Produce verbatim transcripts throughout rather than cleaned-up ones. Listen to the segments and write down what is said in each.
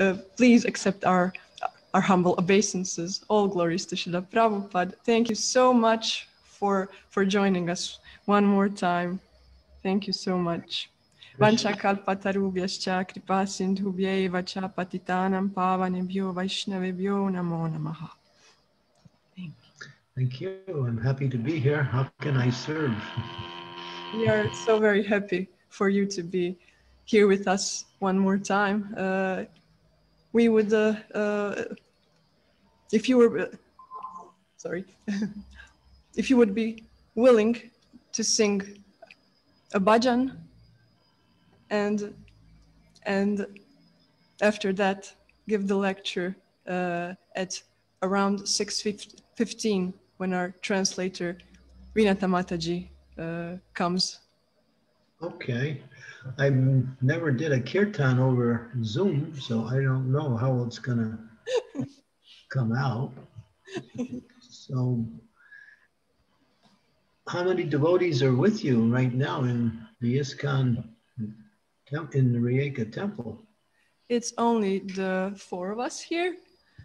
Uh, please accept our our humble obeisances. All glories to Srila Prabhupada. Thank you so much for for joining us one more time. Thank you so much. Vanchakalpatarubhyascha kripasindhubhyaiva cha patitanam pavanebhyo vaishnavebhyo namo namaha. Thank you. Thank you. I'm happy to be here. How can I serve? We are so very happy for you to be here with us one more time. Uh, we would, uh, uh, if you were, uh, sorry, if you would be willing to sing a bhajan, and and after that give the lecture uh, at around six fifteen when our translator Vinata Mataji uh, comes. Okay. I never did a kirtan over Zoom, so I don't know how it's gonna come out. So, how many devotees are with you right now in the ISKCON, in the Rijeka temple? It's only the four of us here,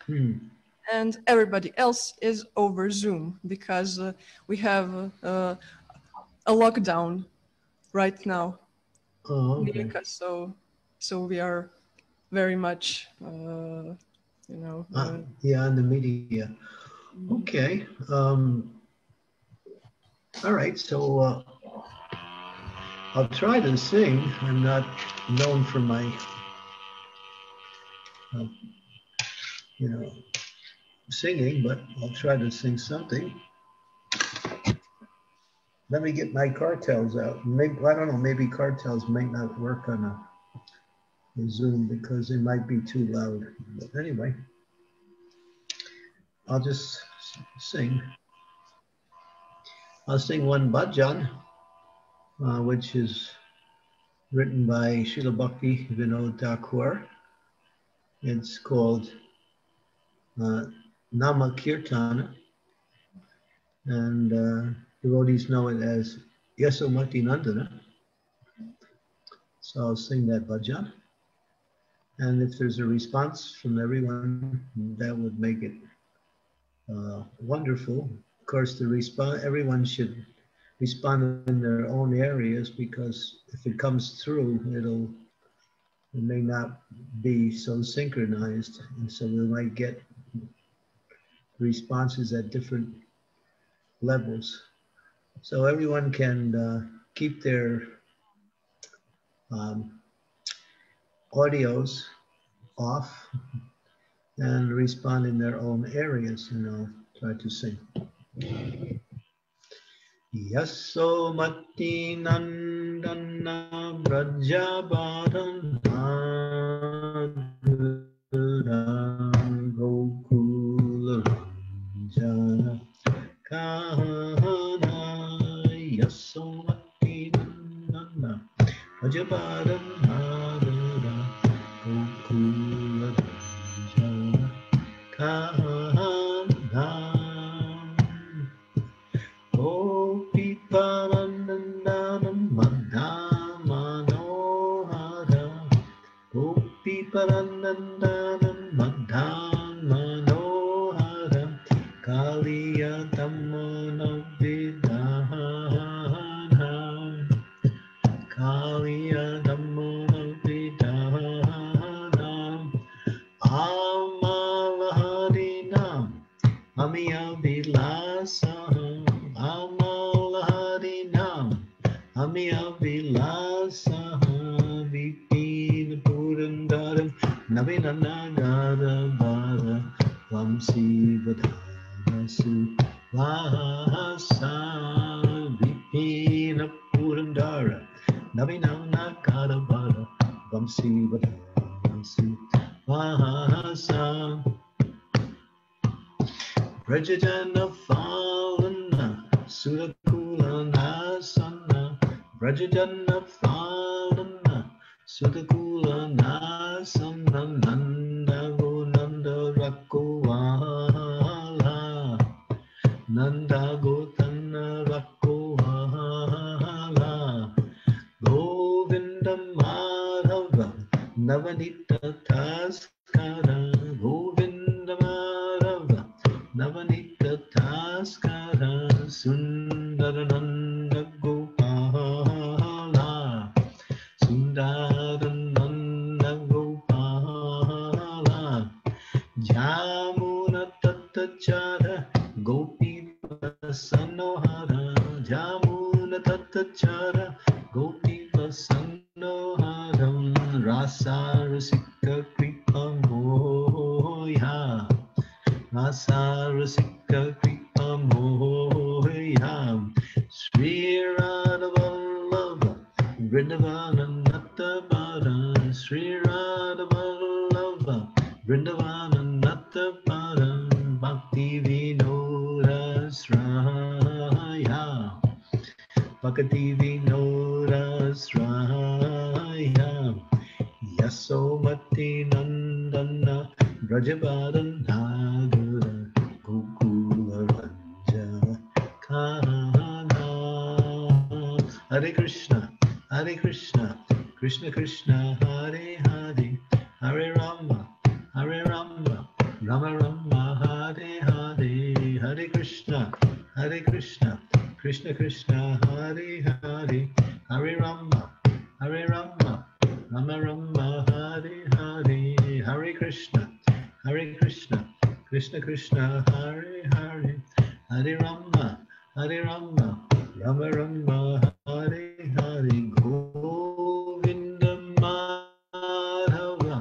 hmm. and everybody else is over Zoom because uh, we have uh, a lockdown right now. Oh, okay. So, so we are very much, uh, you know. Uh, uh, yeah, in the media. Okay. Um, all right. So uh, I'll try to sing. I'm not known for my, uh, you know, singing, but I'll try to sing something. Let me get my cartels out. Maybe, I don't know, maybe cartels might not work on a, a Zoom because they might be too loud. But anyway, I'll just sing. I'll sing one bhajan, uh, which is written by Srila Bhaktivinoda Thakur. It's called uh, Nama Kirtana. And uh, devotees know it as Yashomati Nandana. So I'll sing that bhajan. And if there's a response from everyone, that would make it uh, wonderful. Of course, the resp- everyone should respond in their own areas, because if it comes through, it'll, it may not be so synchronized. And so we might get responses at different levels. So everyone can uh, keep their um, audios off and respond in their own areas, and I'll try to sing. Yashomati Nandana Brajabharam Gokula Jana Kahana Yasomati Nandana Brajabharam Madhura Gokula Jana Kahana Gopi Paranandanam Madhamanohara Gopi Paranandanam Madhamanohara Kaliyatamana Navanita Taska tattachara gopi prasanno hara jamuna tattachara gopi prasanno haram rasa rasika kripa moha rasa rasika kripa moha Sri Radha Vallabha Vrindavan Nattabara Sri Radha Vallabha Vrindavan Nattabara Bhakti Vinoda Sraya Bhakti Vinoda Sraya Yashomati Nandana Rajavaran Nagara Gokula Raja Kana Hare Krishna Hare Krishna Krishna Krishna Hare Hare Hare Rama Hare Rama Rama Rama Hare Hare Hare Krishna Hare Krishna Krishna Krishna Hare Hare Hare Rama Hare Rama Rama Rama Hare Hare Hare Krishna Hare Krishna Krishna Krishna Hare Hare Hare Rama Hare Rama Rama Rama Hare Hare Govinda Madhava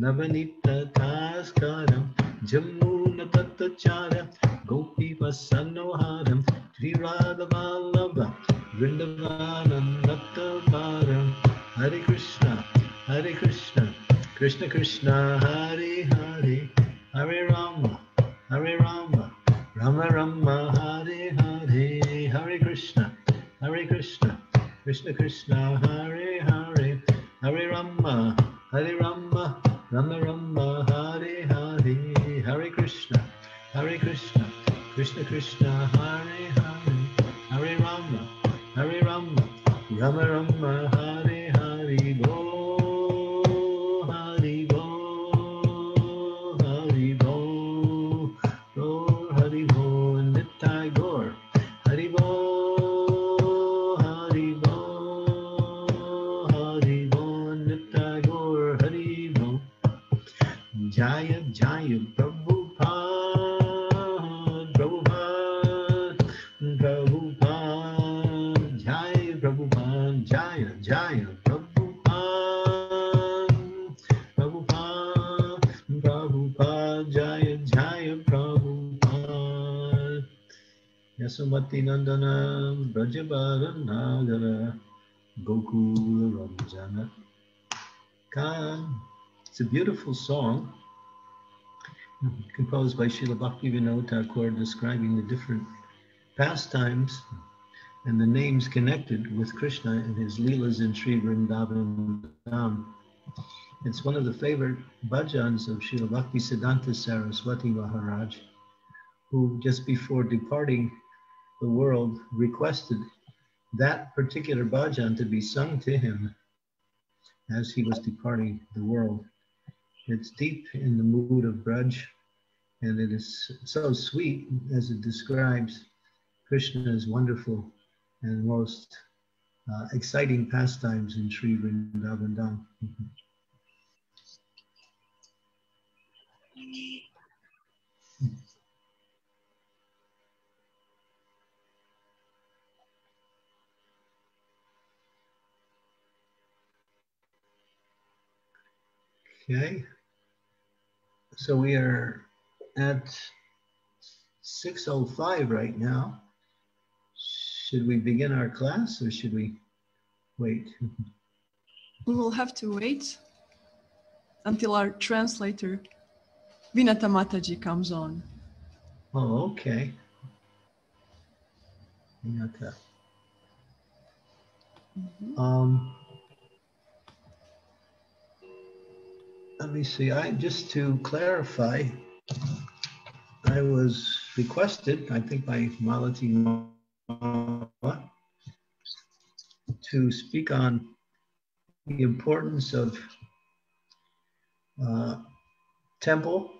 Navanita Taskaram Jamuna Tattachara Gopi Vasanoharam Sri Radha Vallabha Vrindavanam Nattavaram Hare Krishna Hare Krishna Krishna Krishna Hare Hare Hare Rama Hare Rama Rama Rama Hare Hare Hare Krishna Hare Krishna Krishna Krishna Hare Hare Hare Rama Hare Rama Rama Rama Hare Hare Hare Krishna Hare Krishna Krishna Krishna Hare Hare Hare Rama Hare Rama Rama Rama Hare Hare Go Jaya Jaya Prabhupada Prabhupada Prabhupada Jaya Prabhupada Jaya Jaya Prabhupada Prabhupada Prabhupada Jaya Jaya Prabhupada Yashomati Nandana Brajavaran Nagara Gokula Ranjana Kan. It's a beautiful song composed by Srila Bhaktivinoda Thakur, describing the different pastimes and the names connected with Krishna and his leelas in Sri Vrindavan. It's one of the favorite bhajans of Srila Bhakti Siddhanta Saraswati Maharaj, who just before departing the world requested that particular bhajan to be sung to him as he was departing the world. It's deep in the mood of Braj, and it is so sweet as it describes Krishna's wonderful and most uh, exciting pastimes in Sri Vrindavan Dham. Okay, so we are at six oh five right now. Should we begin our class or should we wait? We will have to wait until our translator, Vinata Mataji, comes on. Oh, okay. Vinata. Mm-hmm. Um. Let me see, I just to clarify, I was requested, I think by Malati Ma, to speak on the importance of uh, temple,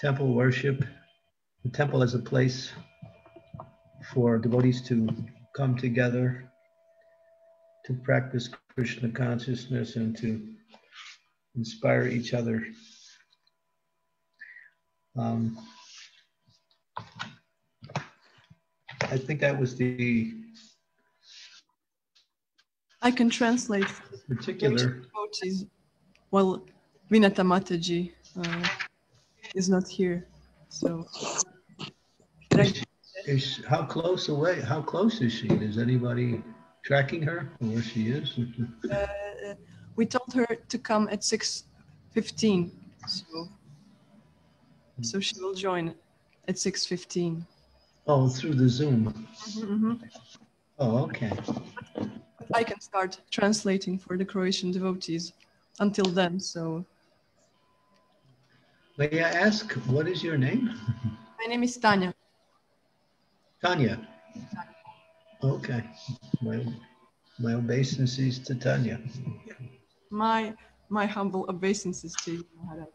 temple worship, the temple as a place for devotees to come together to practice Krishna consciousness and to inspire each other. Um, I think that was the... I can translate. Particular. Well, Vinata Mataji uh, is not here, so. Is, is, how close away, how close is she? Is anybody tracking her where she is? uh, we told her to come at six fifteen, so, so she will join at six fifteen. Oh, through the Zoom. Mm-hmm, mm-hmm. Oh, okay. I can start translating for the Croatian devotees until then, so. May I ask, what is your name? My name is Tanya. Tanya. Okay. My, my obeisances to Tanya. My, my humble obeisances to you, Maharaj.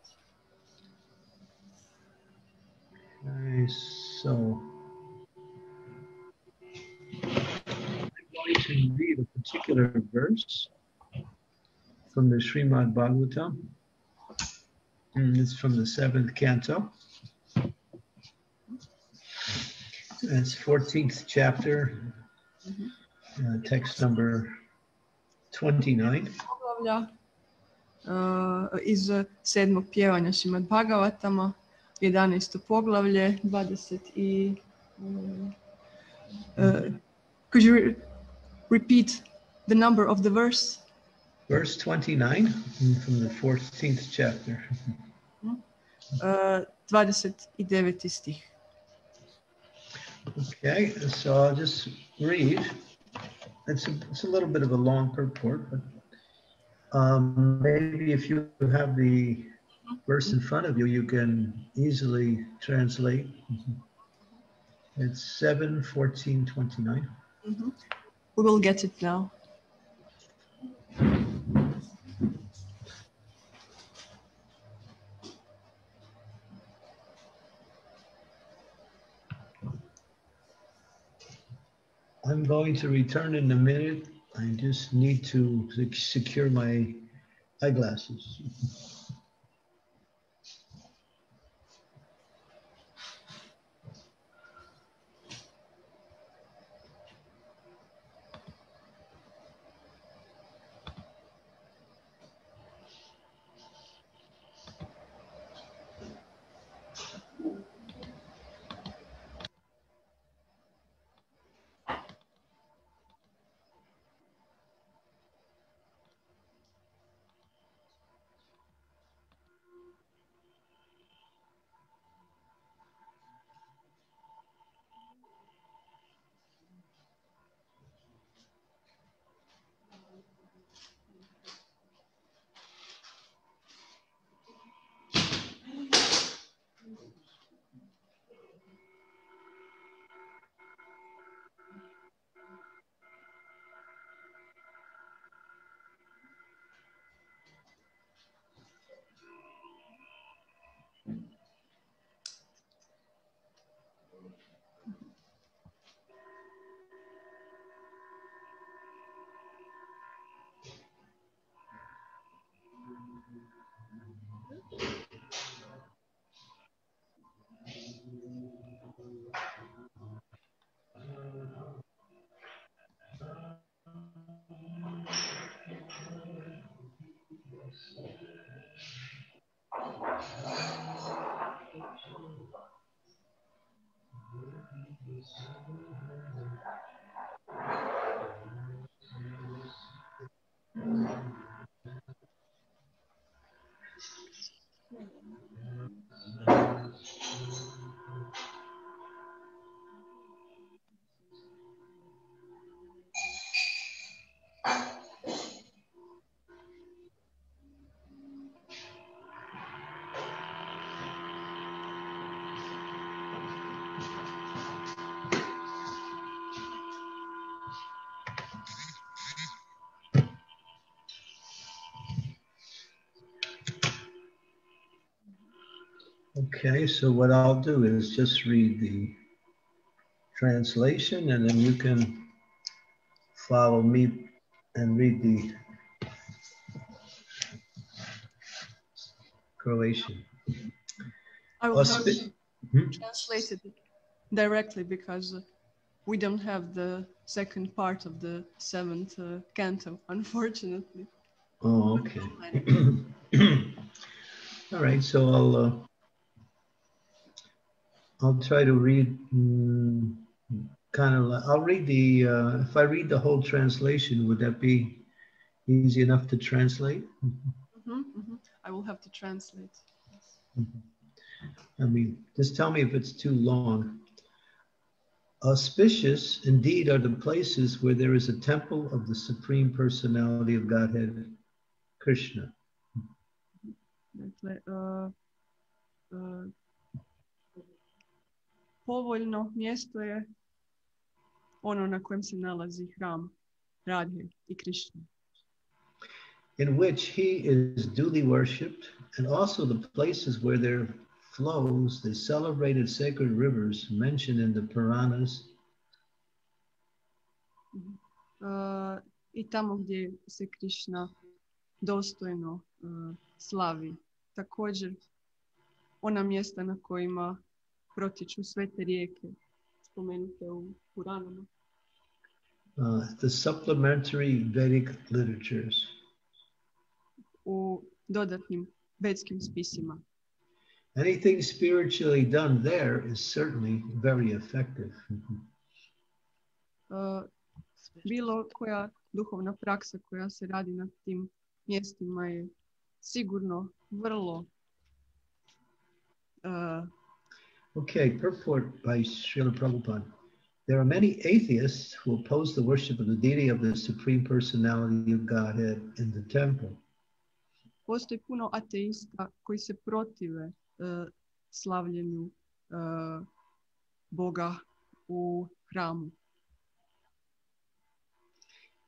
Okay, so. To read a particular verse from the Srimad Bhagavatam, and it's from the seventh canto. It's fourteenth chapter, uh, text number twenty-nine. Uh, iz sedmog pjevanja Srimad Bhagavatam, jedanaesto poglavlje, dvadeset i. Could you repeat the number of the verse? Verse twenty-nine from the fourteenth chapter. Uh, dvadeset devet stih. Okay, so I'll just read. It's a, it's a little bit of a long purport, but um, maybe if you have the verse in front of you, you can easily translate. It's seven, fourteen, twenty-nine. Mm-hmm. We will get it now. I'm going to return in a minute. I just need to secure my eyeglasses. Okay, so what I'll do is just read the translation, and then you can follow me and read the Croatian. I will not translate it directly because we don't have the second part of the seventh uh, canto, unfortunately. Oh, okay. All right, so I'll uh, I'll try to read um, kind of. I'll read the uh, if I read the whole translation, would that be easy enough to translate? Mm-hmm, mm-hmm. I will have to translate. Yes. Mm-hmm. I mean, just tell me if it's too long. Auspicious indeed are the places where there is a temple of the Supreme Personality of Godhead, Krishna. Uh, uh, povoljno mjesto je ono na kojem se nalazi hram Radhe I Krishna. In which he is duly worshipped, and also the places where there flows the celebrated sacred rivers mentioned in the Puranas. Uh, I tamo gdje se Krishna dostojno uh, slavi. Također ona mjesta na kojima protiču sve te rijeke spomenute u Puranama. Uh, the supplementary Vedic literatures. U dodatnim vedskim spisima. Anything spiritually done there is certainly very effective. Uh, bilo koja duhovna praksa koja se radi na tim mjestima je sigurno vrlo. Uh, okay, purport by Srila Prabhupada. There are many atheists who oppose the worship of the deity of the Supreme Personality of Godhead in the temple. Postoji puno ateista koji se protive Uh, slavljenju uh, Boga u hramu.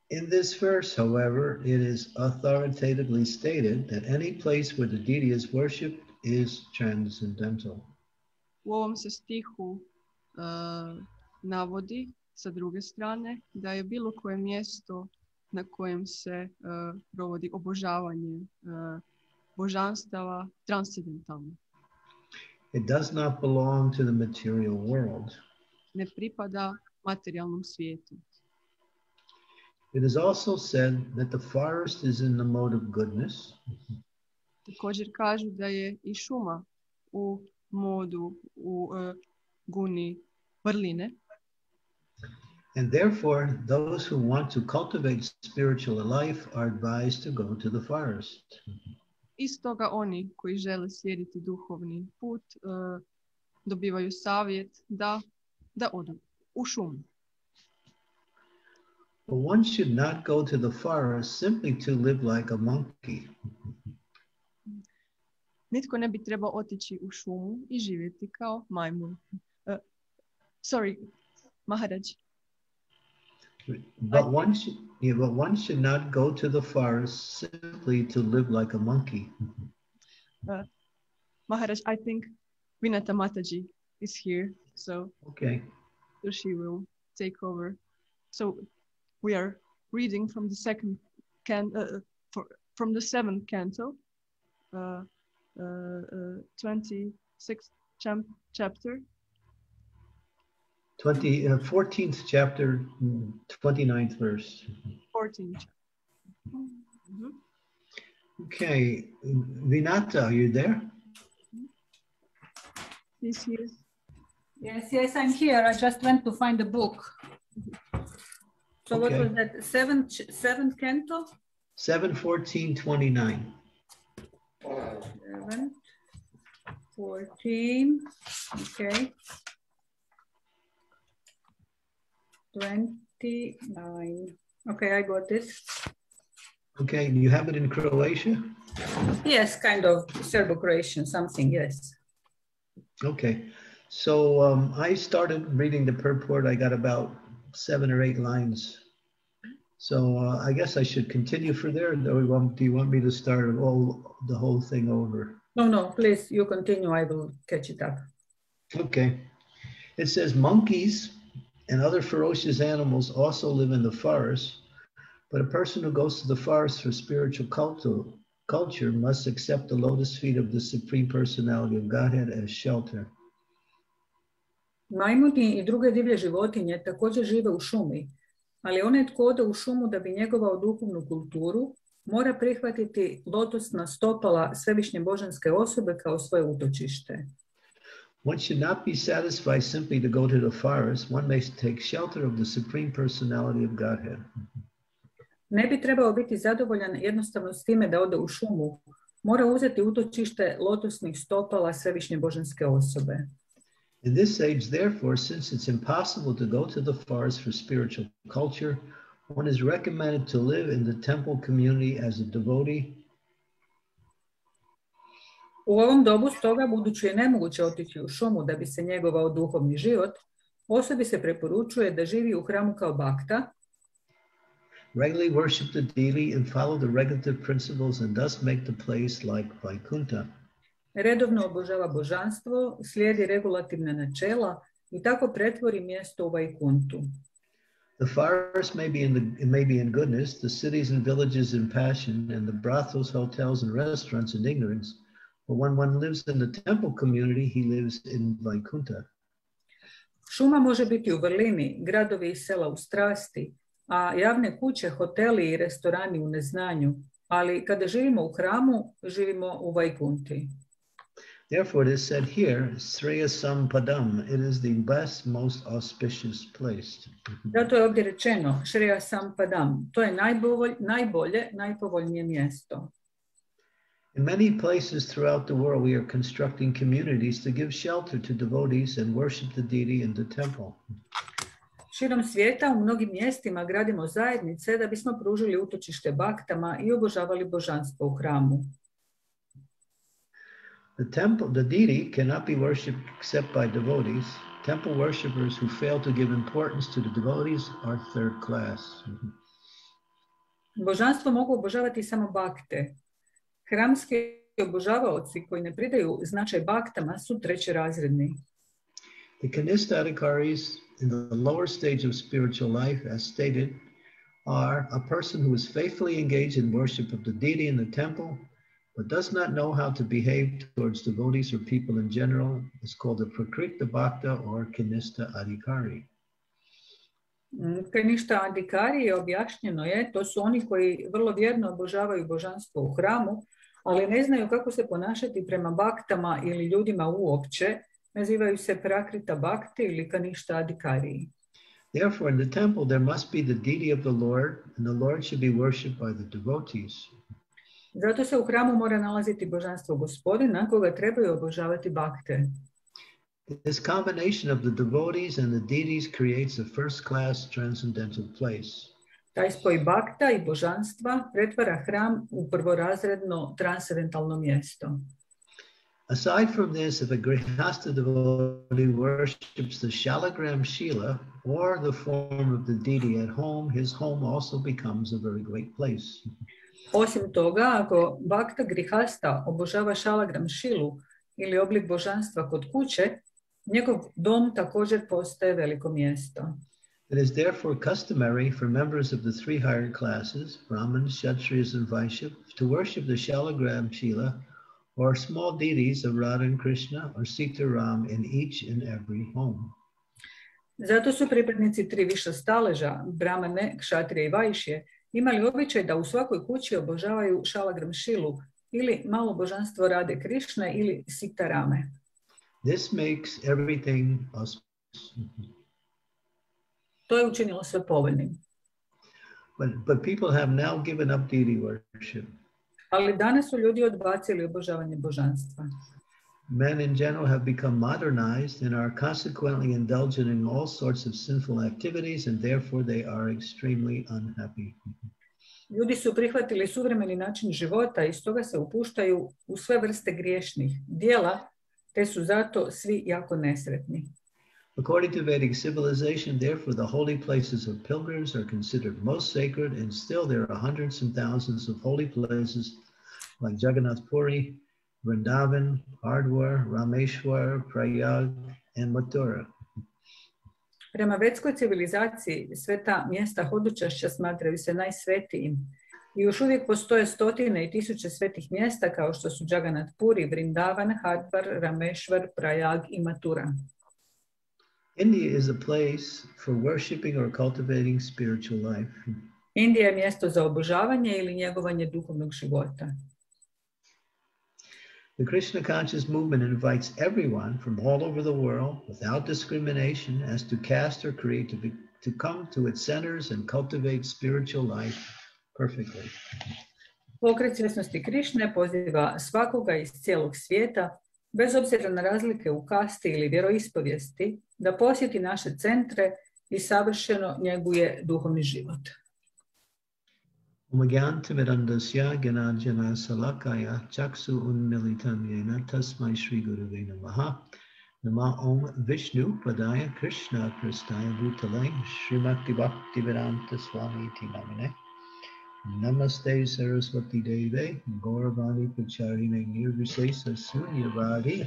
In this verse, however, it is authoritatively stated that any place where the deity is worshipped is transcendental. U ovom se stihu uh, navodi sa druge strane da je bilo koje mjesto na kojem se uh, provodi obožavanje uh, božanstava transcendentalno. It does not belong to the material world. Ne pripada materijalnom svijetu. It is also said that the forest is in the mode of goodness. Također kažu da je I šuma u modu u uh, guni vrline. And therefore, those who want to cultivate spiritual life are advised to go to the forest. I stoga oni koji žele slijediti duhovni put uh, dobivaju savjet da, da odu u šumu. One should not go to the forest simply to live like a monkey. Nitko ne bi trebao otići u šumu I živjeti kao majmun. Uh, sorry, Maharaj. But one should, yeah, but one should not go to the forest simply to live like a monkey. Uh, Maharaj, I think Vinata Mataji is here, so okay, so she will take over. So we are reading from the second can uh, for, from the seventh canto, uh, uh, uh, twenty-sixth cham chapter. Twenty uh, fourteenth chapter, twenty-ninth verse. Fourteen. Mm-hmm. Okay, Vinata, are you there? Yes, yes. Yes, yes, I'm here. I just went to find the book. So okay. What was that? Seven, seventh canto. Seven, fourteen, twenty-nine. Seven, fourteen. Okay. twenty-nine. Okay, I got this. Okay, do you have it in Croatia? Yes, kind of Serbo-Croatian something, yes. Okay, so um, I started reading the purport. I got about seven or eight lines. So uh, I guess I should continue for there. Do you want, do you want me to start all, the whole thing over? No, no, please, you continue. I will catch it up. Okay. It says, monkeys and other ferocious animals also live in the forest, but a person who goes to the forest for spiritual cultu culture must accept the lotus feet of the Supreme Personality of Godhead as shelter. Majmuni I druge divlje životinje također žive u šumi, ali onaj tko ode u šumu da bi njegovao duhovnu kulturu, mora prihvatiti lotosna stopala svevišnje božanske osobe kao svoje utočište. One should not be satisfied simply to go to the forest. One may take shelter of the Supreme Personality of Godhead. Ne bi trebao biti zadovoljan jednostavno s time da ode u šumu. Mora uzeti utočište lotosnih stopala svevišnje božanske osobe. In this age, therefore, since it's impossible to go to the forest for spiritual culture, one is recommended to live in the temple community as a devotee. U ovom dobu stoga, budući je nemoguće otići u šumu da bi se njegovao duhovni život, osobi se preporučuje da živi u hramu kao bakta. Regularly worship the deity and follow the regulative principles and thus make the place like Vaikuntha. Redovno obožava božanstvo, slijedi regulativne načela I tako pretvori mjesto u Vaikuntu. The forest may be in the may be in goodness, the cities and villages in passion, and the brothels, hotels, and restaurants in ignorance. But when one lives in the temple community, he lives in Vaikuntha. Šuma može biti u vrlini, gradovi I sela u strasti, a javne kuće, hoteli I restorani u neznanju. Ali kada živimo u hramu, živimo u Vaikunti. Therefore, it is said here, Shreyasam Padam, it is the best, most auspicious place. Zato je ovdje rečeno, Shreyasam Padam, to je najbolje, najpovoljnije mjesto. In many places throughout the world, we are constructing communities to give shelter to devotees and worship the deity in the temple. Širom svijeta u mnogim mjestima gradimo zajednice da bismo pružili utočište baktama I obožavali božanstvo u hramu. The temple, the deity cannot be worshipped except by devotees. Temple worshippers who fail to give importance to the devotees are third class. Božanstvo mogu obožavati samo bakte. Hramski obožavaoci koji ne pridaju značaj baktama su trećerazredni. The kanistadikaris in the lower stage of spiritual life, as stated, are a person who is faithfully engaged in worship of the deity in the temple, but does not know how to behave towards devotees or people in general, is called a prakrita bhakta or kanista adhikari. Kanista adhikari je objašnjeno je, to su oni koji vrlo vjerno obožavaju božanstvo u hramu, ali ne znaju kako se ponašati prema baktama ili ljudima uopće, nazivaju se prakrita bhakti ili kanista adhikari. Therefore, in the temple there must be the deity of the Lord, and the Lord should be worshipped by the devotees. Zato se u hramu mora nalaziti božanstvo gospodina, koga trebaju obožavati bakte. This combination of the devotees and the deities creates a first-class transcendental place. Taj spoj bakta I božanstva pretvara hram u prvorazredno transcendentalno mjesto. Aside from this, if a Grihastha devotee worships the Shalagram Shila or the form of the deity at home, his home also becomes a very great place. Osim toga, ako bakta grihasta obožava šalagram šilu ili oblik božanstva kod kuće, njegov dom također postaje veliko mjesto. It is therefore customary for members of the three higher classes, Brahmins, Kshatriyas and Vaishyas, to worship the Shalagram Shila or small deities of Radha and Krishna or Sita Ram in each and every home. Zato su pripadnici tri viša staleža, Brahmane, Kshatrije I Vaishyje, imali običaj da u svakoj kući obožavaju šalagram šilu ili malo božanstvo Rade Krišne ili Sitarame. This makes everything to je učinilo sve povoljnim. But, but people have now given up deity worship. Ali danas su ljudi odbacili obožavanje božanstva. Men in general have become modernized and are consequently indulgent in all sorts of sinful activities, and therefore they are extremely unhappy. Ljudi su prihvatili suvremeni način života I stoga se upuštaju u sve vrste griješnih djela, te su zato svi jako nesretni. According to Vedic civilization, therefore the holy places of pilgrims are considered most sacred, and still there are hundreds and thousands of holy places like Jagannath Puri, Vrindavan, Hardwar, Rameshwar, Prayag and Mathura. Prema vedskoj civilizaciji sve ta mjesta hodočašća smatraju se najsvetijim I još uvijek postoje stotine I tisuće svetih mjesta kao što su Jagannath Puri, Vrindavan, Hardwar, Rameshwar, Prayag I Mathura. India is a place for worshiping or cultivating spiritual life. Indija je mjesto za obožavanje ili njegovanje duhovnog života. The Krishna conscious movement invites everyone from all over the world without discrimination as to caste or creed to, be, to come to its centers and cultivate spiritual life perfectly. Pokret svjesnosti Krišne poziva svakoga iz cijelog svijeta, bez obzira na razlike u kasti ili vjeroispovijesti, da posjeti naše centre i savršeno njeguje duhovni život. Omagyantimirandasya gyanarjana salakaya chaksu unmilitam yena tasmai Shri Gurave Namaha Nama Om Vishnu Padaya Krishna Pristaya Bhutale Srimati Bhaktivedanta Swami Iti Namine Namaste Saraswati Deve Gauravani Pacharine Nirvisesa Sunyavadi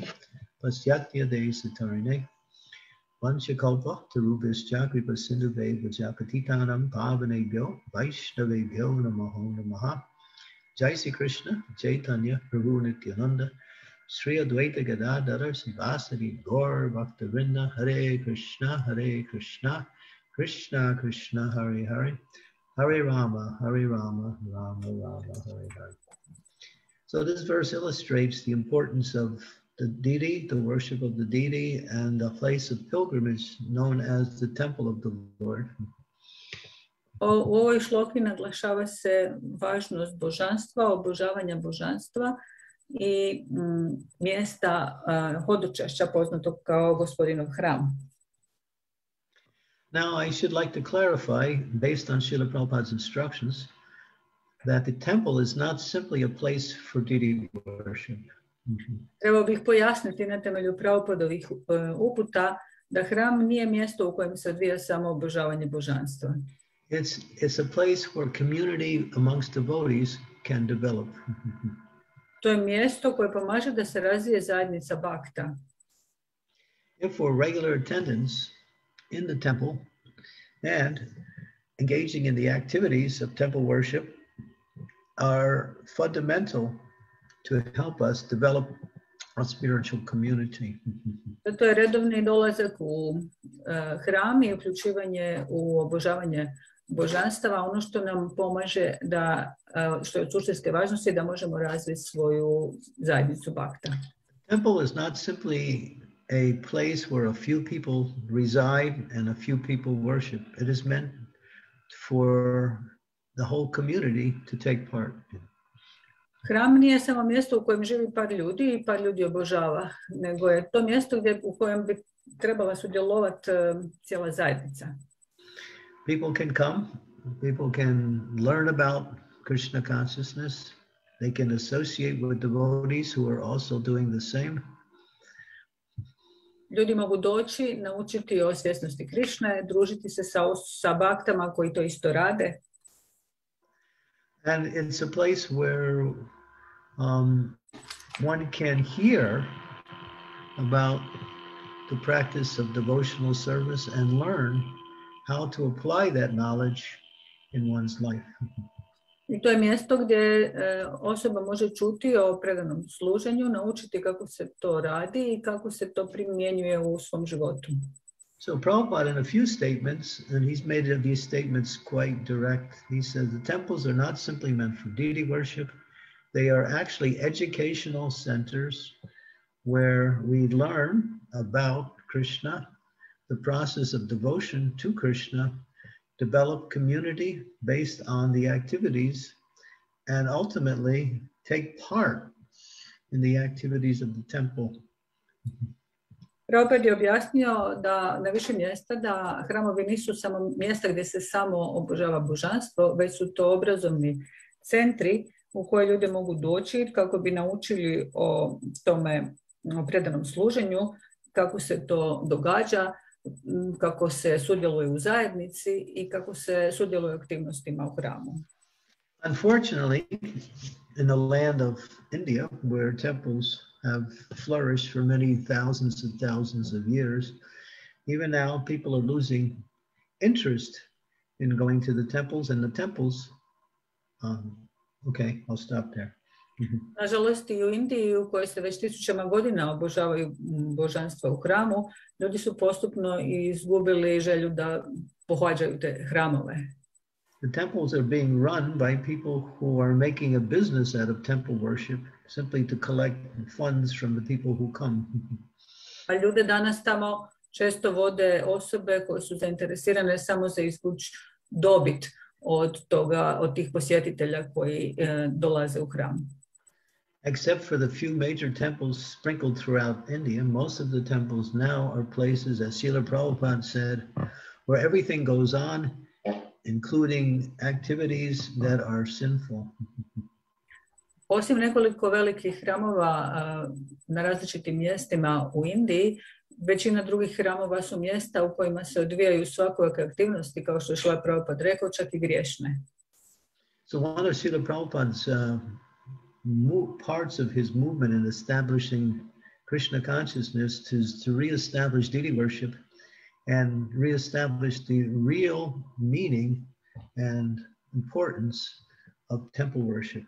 Pasyatya De Satarine Vanchakalpa, Tarubhis Chakripa Sindhuve Vajapatitanam Pavanebhyo, Vaishnavebhyo Namaho Namaha, Jai Sri Krishna, Jai Tanya, Prabhu Nityananda, Sri Advaita Gadadhara, Sivasari, Gaur, Bhaktavinda, Hare Krishna, Hare Krishna, Krishna Krishna, Hare Hare, Hare Rama, Hare Rama, Rama Rama, Hare Hare. So this verse illustrates the importance of the deity, the worship of the deity, and the place of pilgrimage known as the temple of the Lord. U ovoj šloki naglašava se važnost božanstva, obožavanja božanstva i mjesta hodočašća poznatog kao gospodinov hram. Now I should like to clarify, based on Srila Prabhupada's instructions, that the temple is not simply a place for deity worship. Trebao bih pojasniti na temelju Prabhupadovih uputa da hram nije mjesto u kojem se odvija samo obožavanje božanstva. It's, it's a place where community amongst devotees can develop. To je mjesto koje pomaže da se razvije zajednica bhakta. If for regular attendance in the temple and engaging in the activities of temple worship are fundamental to help us develop a spiritual community. To je redovni dolazak u hram i uključivanje u obožavanje božanstava, ono što nam pomaže da, što je od suštinske važnosti, da možemo razviti svoju zajednicu bhakta. Temple is not simply a place where a few people reside and a few people worship. It is meant for the whole community to take part. Hram nije samo mjesto u kojem živi par ljudi i par ljudi obožava, nego je to mjesto gdje, u kojem bi trebala sudjelovati uh, cijela zajednica. People can come, people can learn about Krishna consciousness, they can associate with devotees who are also doing the same. Ljudi mogu doći, naučiti o svjesnosti Krishne, družiti se sa, sa bhaktama koji to isto rade. And it's a place where um, one can hear about the practice of devotional service and learn how to apply that knowledge in one's life. I to je mjesto gdje osoba može čuti o predanom služenju, naučiti kako se to radi i kako se to primjenjuje u svom životu. So Prabhupada, in a few statements, and he's made these statements quite direct, he says the temples are not simply meant for deity worship. They are actually educational centers where we learn about Krishna, the process of devotion to Krishna, develop community based on the activities, and ultimately take part in the activities of the temple. Prabhupada je objasnio da na više mjesta da hramovi nisu samo mjesta gdje se samo obožava božanstvo, već su to obrazovni centri u koje ljudi mogu doći kako bi naučili o tome o predanom služenju, kako se to događa, kako se sudjeluje u zajednici i kako se sudjeluje u aktivnostima u hramu. Unfortunately, in the land of India where temples have flourished for many thousands and thousands of years, even now people are losing interest in going to the temples and the temples. Um, okay, I'll stop there. Nažalost, i u Indiji u kojoj se već tisućama godina obožavaju božanstva u hramu, ljudi su postupno izgubili želju da pohađaju te hramove. The temples are being run by people who are making a business out of temple worship simply to collect funds from the people who come. A ljude danas tamo često vode osobe koje su zainteresirane samo za izvući dobit od toga, od tih posjetitelja koji e, dolaze u hram. Except for the few major temples sprinkled throughout India, most of the temples now are places, as Srila Prabhupada said, where everything goes on, including activities that are sinful. Osim nekoliko velikih hramova uh, na različitim mjestima u Indiji, većina drugih hramova su mjesta u kojima se odvijaju svakojake aktivnosti, kao što je Srila Prabhupada rekao, čak i griješne. So one of Srila Prabhupada's uh, parts of his movement in establishing Krishna consciousness is to reestablish deity worship and reestablish the real meaning and importance of temple worship.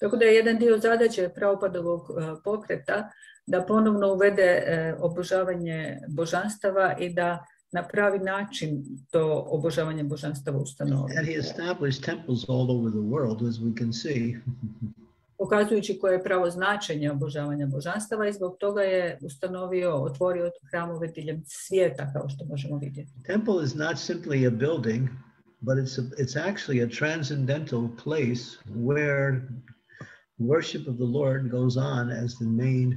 Tako da je jedan dio zadaće Prabhupadovog pokreta da ponovno uvede obožavanje božanstava i da na pravi način to obožavanje božanstava ustanovi. And he established temples all over the world, as we can see. Pokazujući koje je pravo značenje obožavanja božanstava i zbog toga je ustanovio, otvorio hramove diljem svijeta, kao što možemo vidjeti. Temple is not simply a building, but it's a, it's actually a transcendental place where worship of the Lord goes on as the main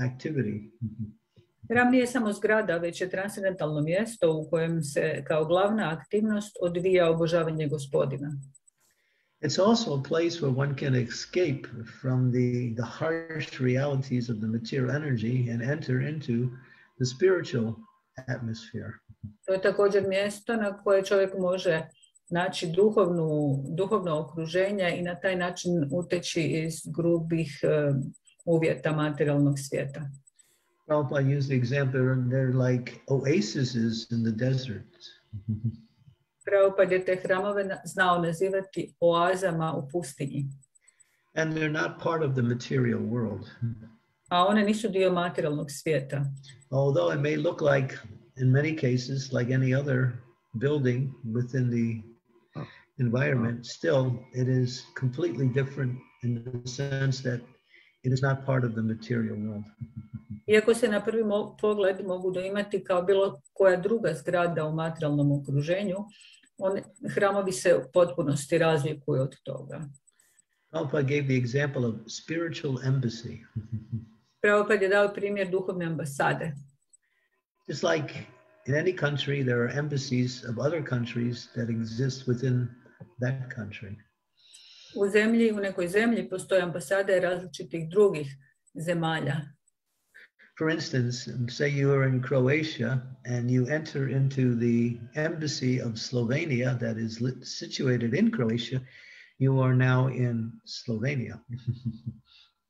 activity. Hram nije samo zgrada, već je transcendentalno mjesto u kojem se kao glavna aktivnost odvija obožavanje gospodina. It's also a place where one can escape from the, the harsh realities of the material energy and enter into the spiritual atmosphere. To je također mjesto na koje čovjek može naći duhovnu, duhovno okruženje i na taj način uteći iz grubih uh, uvjeta materijalnog svijeta. Prabhupada used the example, they're like oases in the desert. Prabhupada je te hramove znao nazivati oazama u pustinji. And they're not part of the material world. A one nisu dio materijalnog svijeta. Although it may look like, in many cases, like any other building within the environment, still it is completely different in the sense that it is not part of the material world. Iako se na prvi pogled mogu doimati kao bilo koja druga zgrada u materijalnom okruženju, on, hramovi se u potpunosti razlikuju od toga. Prabhupada gave the example of spiritual embassy. Prabhupada je dao primjer duhovne ambasade. Just like in any country, there are embassies of other countries that exist within that country. U zemlji, u nekoj zemlji postoje ambasade različitih drugih zemalja. For instance, say you are in Croatia and you enter into the embassy of Slovenia that is situated in Croatia, you are now in Slovenia.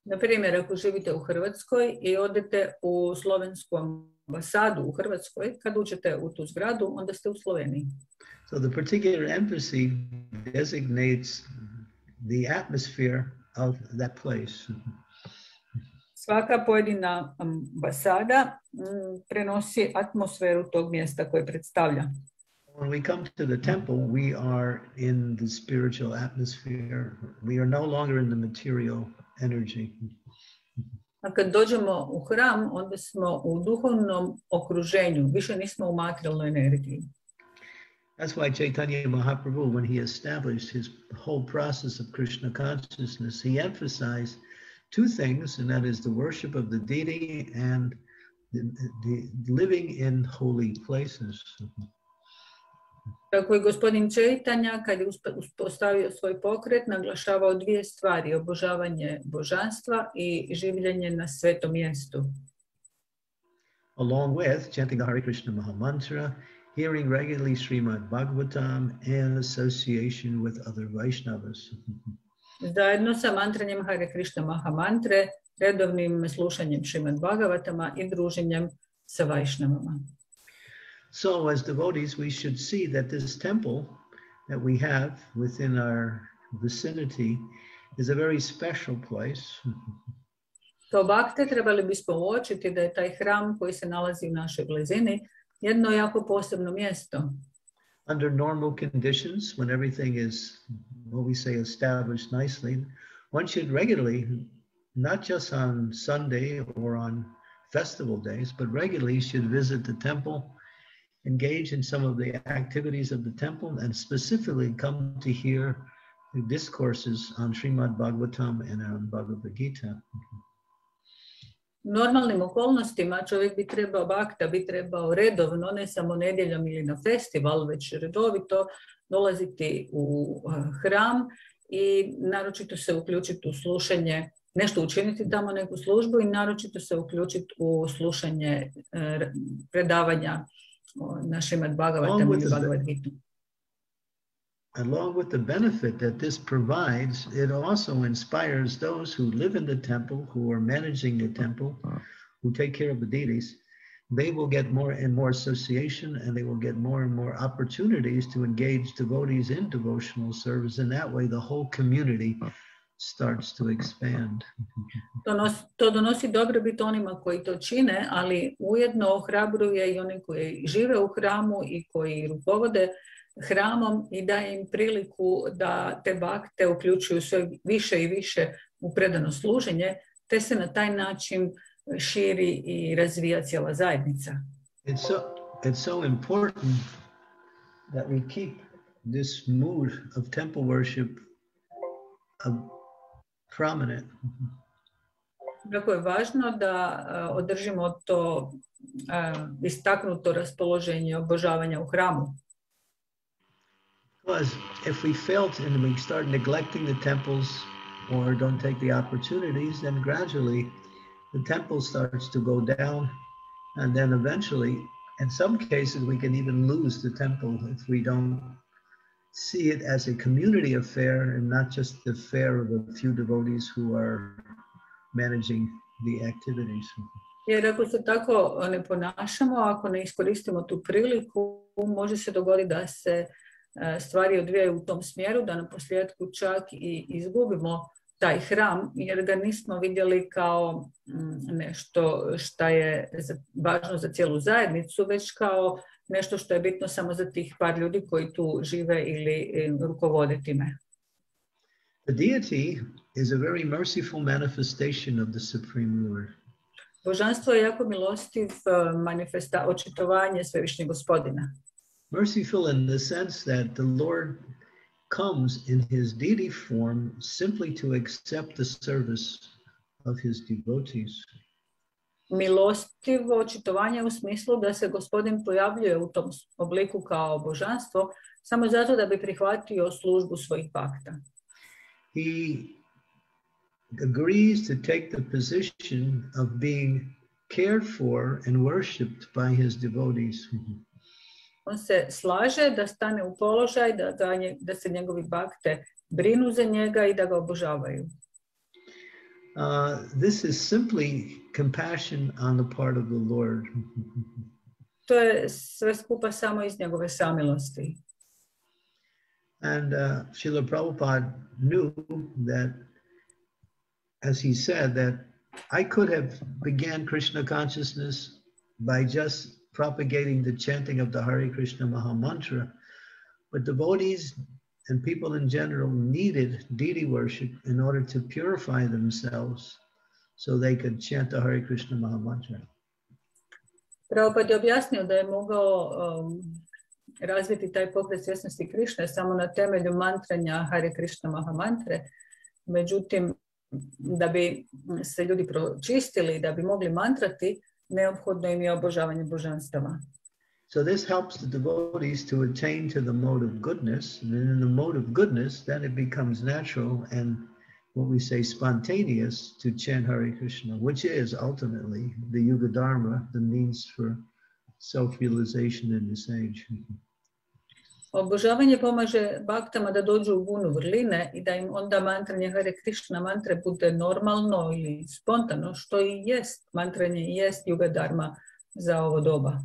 Na primjer, ako živite u Hrvatskoj i odete u slovensku ambasadu u Hrvatskoj, kad uđete u tu zgradu, onda ste u Sloveniji. So the particular embassy designates the atmosphere of that place. Svaka pojedina ambasada prenosi atmosferu tog mjesta koje predstavlja. When we come to the temple, we are in the spiritual atmosphere. We are no longer in the material energy. A kad dođemo u hram, onda smo u duhovnom okruženju, više nismo u materijalnoj energiji. That's why Chaitanya Mahaprabhu, when he established his whole process of Krishna consciousness, he emphasized two things, and that is the worship of the deity and the, the living in holy places. Tako je gospodin Čeitanja, kad je uspostavio svoj pokret, naglašavao dvije stvari, obožavanje božanstva i življenje na svetom mjestu. Along with chanting the Hare Krishna Mahamantra, hearing regularly Srimad Bhagavatam, and association with other Vaishnavas. Zajedno sa mantranjem Hare Krishna Mahamantre, redovnim slušanjem Srimad Bhagavatama i druženjem sa Vaishnavama. So as devotees, we should see that this temple that we have within our vicinity is a very special place. To bakte trebali bismo uočiti da je taj hram koji se nalazi u našoj blizini jedno jako posebno mjesto. Under normal conditions, when everything is, what we say, established nicely, one should regularly, not just on Sunday or on festival days, but regularly should visit the temple, engage in some of the activities of the temple, and specifically come to hear the discourses on Srimad Bhagavatam and on Bhagavad Gita. Normalnim okolnostima čovjek bi trebao bhakta, bi trebao redovno, ne samo nedjeljom ili na festival, već redovito dolaziti u hram i naročito se uključiti u slušanje, nešto učiniti tamo neku službu i naročito se uključiti u slušanje predavanja na Šrimad Bhagavatam i Bhagavad Gita. Along with the benefit that this provides, it also inspires those who live in the temple, who are managing the temple, who take care of the deities. They will get more and more association, and they will get more and more opportunities to engage devotees in devotional service. And that way, the whole community starts to expand. To donosi dobrobit onima koji to čine, ali ujedno ohrabruje i one koji žive u hramu i koji rukovode hramom i daje im priliku da te bakte uključuju sve više i više u predano služenje, te se na taj način širi i razvija cijela zajednica. It's so, it's so important that we keep this mood of temple worship prominent. Tako je važno da uh, održimo to uh, istaknuto raspoloženje obožavanja u hramu. Because if we fail to, and we start neglecting the temples or don't take the opportunities, then gradually the temple starts to go down, and then eventually, in some cases, we can even lose the temple if we don't see it as a community affair and not just the affair of a few devotees who are managing the activities. Jer ako se tako ne ponašamo, ako ne iskoristimo tu priliku, može se dogoditi da se stvari odvijaju u tom smjeru, da na posljedku čak i izgubimo taj hram, jer ga nismo vidjeli kao nešto što je važno za cijelu zajednicu, već kao nešto što je bitno samo za tih par ljudi koji tu žive ili rukovode time. The deity is a very merciful manifestation of the Supreme Lord. Božanstvo je jako milostiv manifesta, očitovanje svevišnjeg gospodina. Merciful in the sense that the Lord comes in his deity form simply to accept the service of his devotees. Milostivo očitovanje u smislu da se gospodin pojavljuje u tom obliku kao božanstvo samo zato da bi prihvatio službu svojih bakta. He agrees to take the position of being cared for and worshipped by his devotees. On se slaže da stane u položaj, da, da, da se njegovi bakte brinu za njega i da ga obožavaju. Uh, this is simply compassion on the part of the Lord. To je sve skupa samo iz njegove samilosti. And uh, Srila Prabhupada knew that, as he said, that I could have began Krishna consciousness by just propagating the chanting of the Hare Krishna Maha Mantra, but devotees and people in general needed deity worship in order to purify themselves so they could chant the Hare Krishna Maha Mantra. Prabhupada je objasnio da je mogao um, razviti taj pokret svjesnosti Krišne samo na temelju mantranja Hare Krishna Maha Mantre, međutim da bi se ljudi pročistili, da bi mogli mantrati, neophodno im je obožavanje božanstava. So this helps the devotees to attain to the mode of goodness, and in the mode of goodness, then it becomes natural and what we say spontaneous to chant Hare Krishna, which is ultimately the Yuga Dharma, the means for self-realization in this age. Obožavanje pomaže baktama da dođu u gunu vrline i da im onda mantranje Hare Krishna mantre bude normalno ili spontano, što i jest mantranje, i jest Yuga Dharma za ovo doba.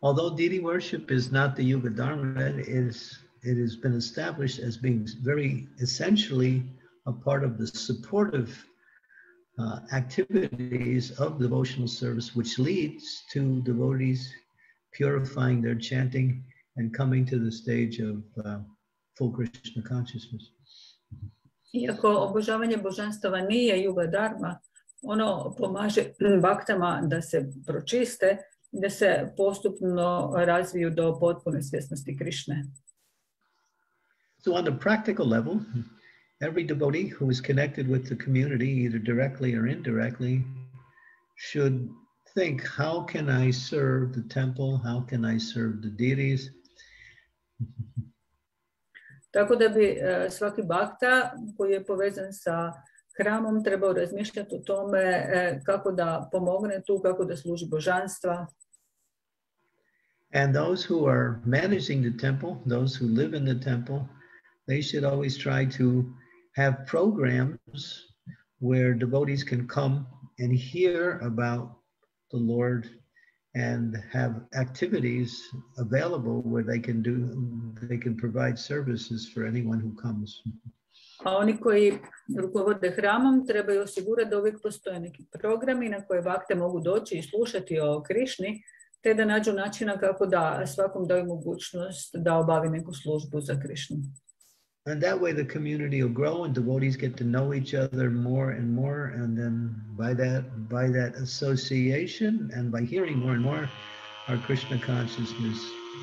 Although deity worship is not the Yuga Dharma, it, is, it has been established as being very essentially a part of the supportive uh, activities of devotional service, which leads to devotees purifying their chanting and coming to the stage of uh, full Krishna consciousness. Iako obožavanje božanstva nije juga dharma, ono pomaže baktama da se pročiste, da se postupno razviju do potpune svjesnosti Krišne. So on a practical level, every devotee who is connected with the community, either directly or indirectly, should think, how can I serve the temple? How can I serve the deities? Tako da bi svaki bhakta koji je povezan sa hramom trebao razmišljati o tome kako da pomogne tu, kako da služi božanstva. And those who are managing the temple, those who live in the temple, they should always try to have programs where devotees can come and hear about the Lord and have activities available where they can do, they can provide services for anyone who comes. A oni koji rukovode hramom trebaju osigurati da uvijek postoje neki programi na koje bakte mogu doći i slušati o Krišni, te da nađu načina kako da svakom daju mogućnost da obavi neku službu za Krišnu. And that way the community will grow and devotees get to know each other more and more, and then by that, by that association and by hearing more and more, our Krishna consciousness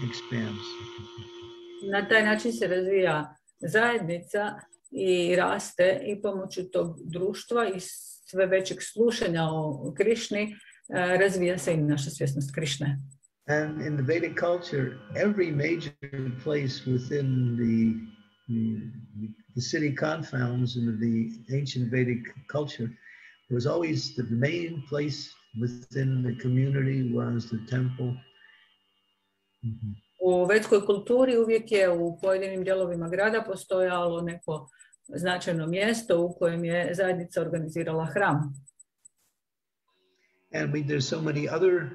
expands. Na taj način se razvija zajednica i raste i pomoću tog društva i sve većeg slušanja o Krišni razvija se i naša svjesnost Krišne. And in the Vedic culture, every major place within the The, the city confounds in the ancient Vedic culture, there was always the main place within the community was the temple. Mm-hmm. U vedskoj kulturi uvijek je u pojedinim dijelovima grada postojalo neko značajno mjesto u kojem je zajednica organizirala hram. And we, there's so many other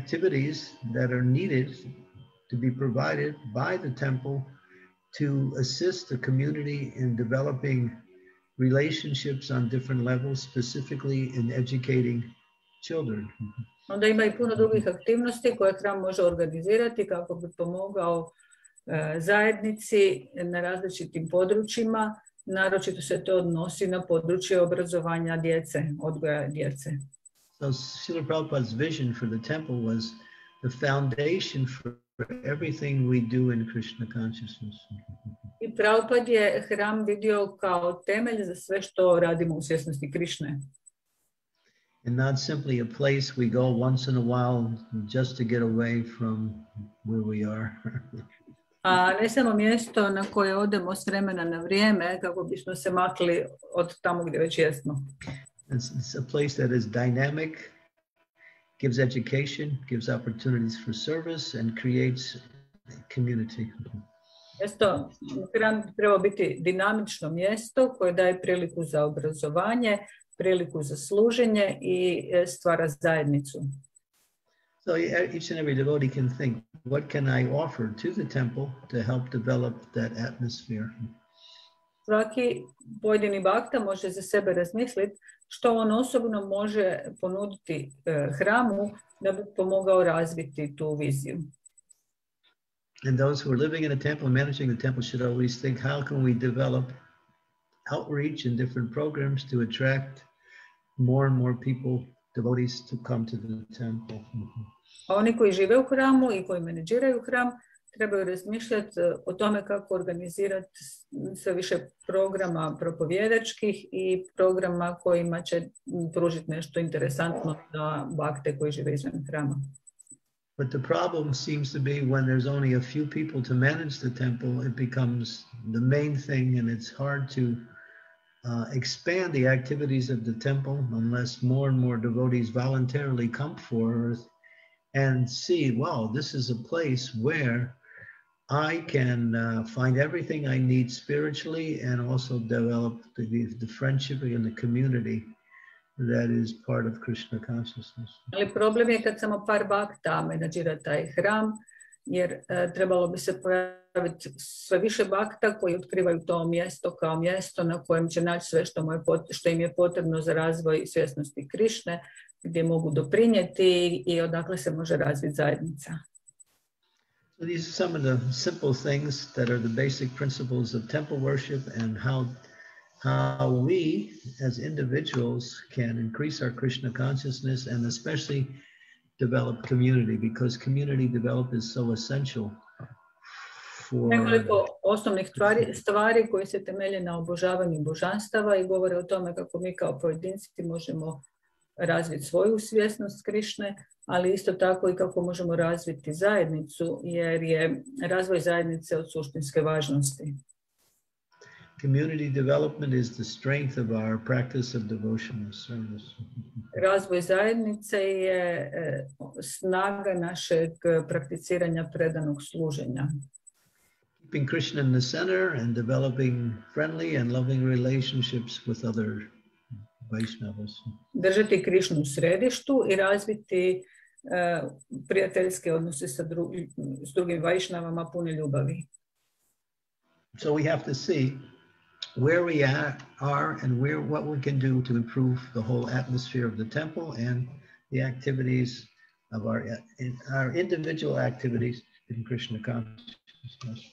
activities that are needed to be provided by the temple to assist the community in developing relationships on different levels, specifically in educating children. Onda ima i puno drugih aktivnosti koje hram može organizirati kako bi pomogao zajednici na različitim područjima, naročito se to odnosi na područje obrazovanja djece, odgoja djece. So Srila Prabhupada's vision for the temple was the foundation for everything we do in Krishna consciousness. I Prabhupada je hram vidio kao temelj za sve što radimo u svjesnosti Krishne. And not simply a place we go once in a while just to get away from where we are. A ne samo mjesto na koje odemo s vremena na vrijeme kako bismo se makli od tamo gdje već jesmo. It's a place that is dynamic, gives education, gives opportunities for service, and creates community. Mjesto, hram treba biti dinamično mjesto koje daje priliku za obrazovanje, priliku za služenje i stvara zajednicu. So each and every devotee can think, what can I offer to the temple to help develop that atmosphere? Svaki pojedini bhakta može za sebe razmisliti što on osobno može ponuditi hramu da bi pomogao razviti tu viziju. And those who are living in a temple, managing the temple, should always think, how can we develop outreach and different programs to attract more and more people, devotees, to come to the temple. A oni koji žive u hramu i koji menadžiraju hram trebaju razmišljati o tome kako organizirati sve više programa propovjedačkih i programa kojima će pružiti nešto interesantno za bakte koji žive izvan hrama. But the problem seems to be when there's only a few people to manage the temple, it becomes the main thing and it's hard to uh, expand the activities of the temple unless more and more devotees voluntarily come forth and see, wow, this is a place where I can uh, find everything I need spiritually and also develop the, the friendship and the community that is part of Krishna consciousness. Ali problem je kad samo par bhakta menadžira taj hram jer e, trebalo bi se pojaviti sve više bakta koji otkrivaju to mjesto kao mjesto na kojem će naći sve što, mu je pot, što im je potrebno za razvoj svjesnosti Krišne, gdje mogu doprinijeti i odakle se može razviti zajednica. So these are some of the simple things that are the basic principles of temple worship and how, how we as individuals can increase our Krishna consciousness and especially develop community, because community develop is so essential for... Nekoliko osnovnih stvari, stvari koje se temelje na obožavanju božanstava i govore o tome kako mi kao pojedinci možemo razviti svoju svjesnost Krišne, ali isto tako i kako možemo razviti zajednicu, jer je razvoj zajednice od suštinske važnosti. Community development is the strength of our practice of devotional service. Razvoj zajednice je snaga našeg prakticiranja predanog služenja. Keeping Krishna in the center and developing friendly and loving relationships with other Vaishnavas. Držati Krišnu u središtu i razviti uh, prijateljske odnose sa dru s drugim Vaishnavama puni ljubavi. So we have to see where we are and where, what we can do to improve the whole atmosphere of the temple and the activities of our, in our individual activities in Krishna consciousness.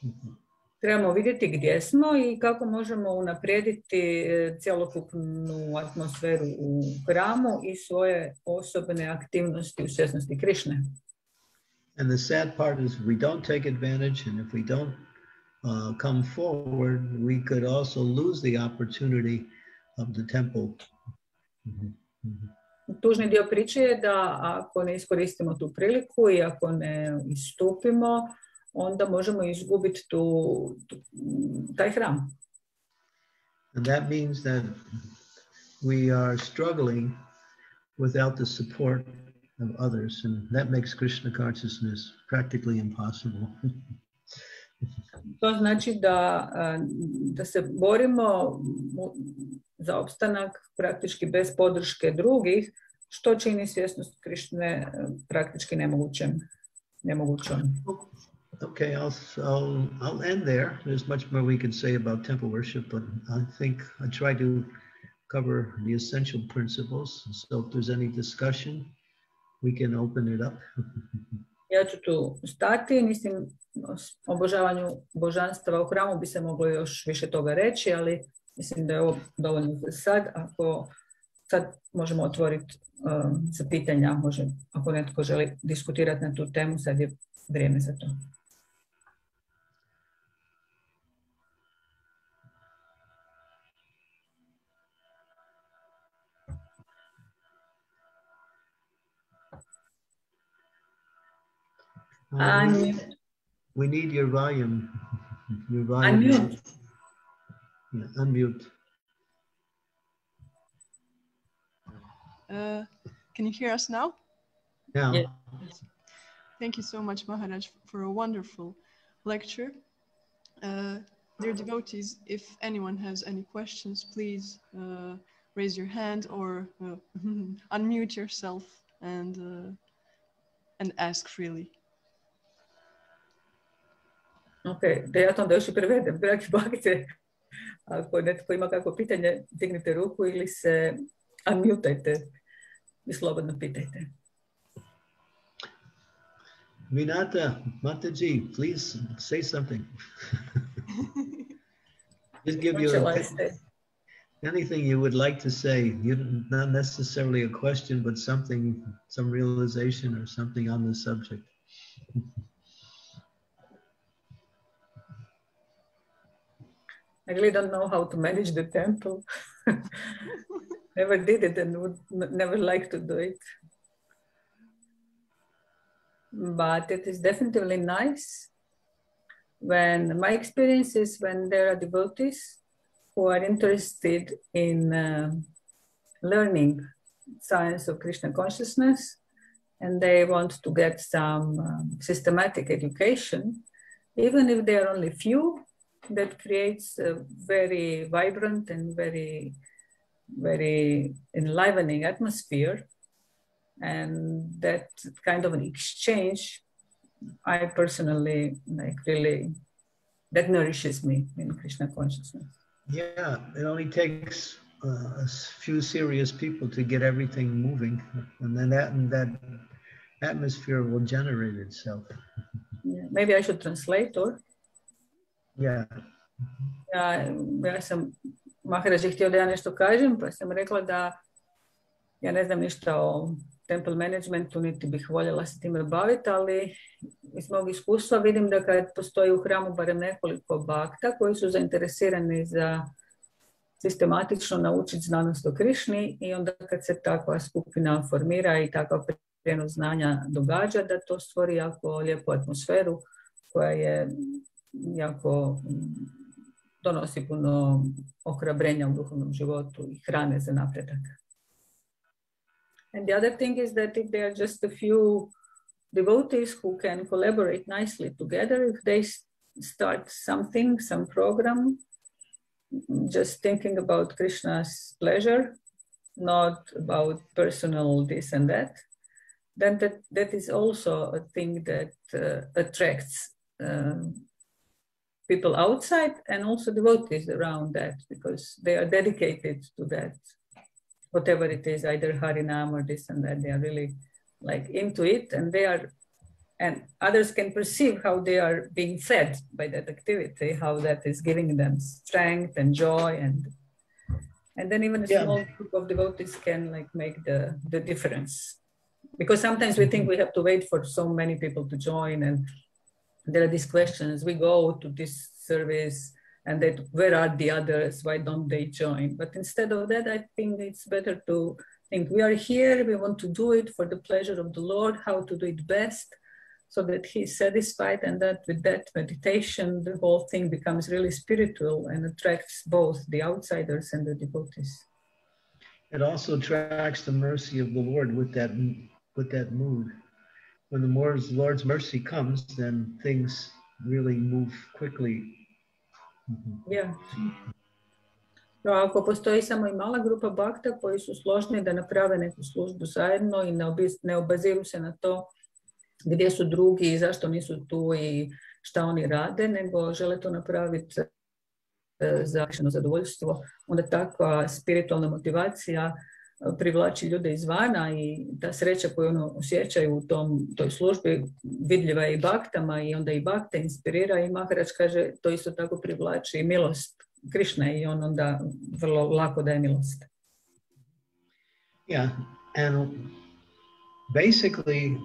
Trebamo vidjeti gdje smo i kako možemo unaprijediti cjelokupnu atmosferu u hramu i svoje osobne aktivnosti u svjesnosti Krišne. And the sad part is we don't take advantage, and if we don't Uh, come forward, we could also lose the opportunity of the temple. Mm-hmm. Mm-hmm. Tužni dio priče je da ako ne iskoristimo tu priliku i ako ne istupimo, onda možemo izgubiti tu, tu, taj hram. And that means that we are struggling without the support of others, and that makes Krishna consciousness practically impossible. To znači da, da se borimo za opstanak praktički bez podrške drugih, što čini svjesnost Krišne praktički nemogućem, nemogućom. Okay, I'll, I'll, I'll end there. There's much more we can say about temple worship, but I think I try to cover the essential principles. So if there's any discussion, we can open it up. Ja ću tu stati, mislim o obožavanju božanstava u hramu bi se moglo još više toga reći, ali mislim da je ovo dovoljno za sad. Ako sad možemo otvoriti um, za pitanja, može, ako netko želi diskutirati na tu temu, sad je vrijeme za to. Uh, we, need, we need your volume. Your volume. Unmute. Yeah, unmute. Uh, can you hear us now? Yeah. Yeah. Thank you so much, Maharaj, for a wonderful lecture. Uh, dear devotees, if anyone has any questions, please uh, raise your hand or uh, unmute yourself and uh, and ask freely. Ok, da ja to onda još i prevedem. Dragi bakte, ako netko ima kakvo pitanje, dignite ruku ili se unmutajte i slobodno pitajte. Vinata Mataji, please say something. Just give you anything you would like to say. Not necessarily a question, but something, some realization or something on the subject. I really don't know how to manage the temple. Never did it and would never like to do it. But it is definitely nice when my experience is when there are devotees who are interested in uh, learning science of Krishna consciousness and they want to get some um, systematic education, even if they are only few. That creates a very vibrant and very, very enlivening atmosphere. And that kind of an exchange I personally like really, that nourishes me in Krishna consciousness. Yeah, it only takes uh, a few serious people to get everything moving, and then that and that atmosphere will generate itself. Yeah, maybe I should translate, or? Yeah. Ja, ja sam, Maharaj je htio da ja nešto kažem, pa sam rekla da ja ne znam ništa o temple managementu, niti bih voljela se time baviti, ali iz mog iskustva vidim da kad postoji u hramu barem nekoliko bhakta koji su zainteresirani za sistematično naučiti znanost o Krišni, i onda kad se takva skupina formira i takva prijenos znanja događa, da to stvori jako lijepu atmosferu koja je jako donosi puno ohrabrenja u duhovnom životu i hrane za napredak. And the other thing is that if there are just a few devotees who can collaborate nicely together, if they start something, some program, just thinking about Krishna's pleasure, not about personal this and that, then that, that is also a thing that uh, attracts um, people outside and also devotees around that, because they are dedicated to that. Whatever it is, either Harinam or this and that, they are really like into it, and they are, and others can perceive how they are being fed by that activity, how that is giving them strength and joy, and and then even a yeah. small group of devotees can like make the, the difference. Because sometimes we think we have to wait for so many people to join, and there are these questions, we go to this service, and that where are the others, why don't they join? But instead of that, I think it's better to think we are here, we want to do it for the pleasure of the Lord, how to do it best, so that He's satisfied, and that with that meditation, the whole thing becomes really spiritual and attracts both the outsiders and the devotees. It also attracts the mercy of the Lord with that, with that mood. When the Lord's, Lord's mercy comes, then things really move quickly. Ja. No, ako postoji samo I mala grupa bhakta koji su složni da naprave neku službu zajedno i ne obaziru se na to gdje su drugi I zašto nisu tu I šta oni rade, nego žele to napraviti za lično zadovoljstvo, onda takva spiritualna motivacija privlači ljude izvana I ta sreća koju ono osjećaju u tom, toj službi vidljiva je I baktama, I onda I bakta inspirira, I Maharaj kaže to isto tako privlači I milost Krišne, I on onda vrlo lako daje milost. Yeah, and basically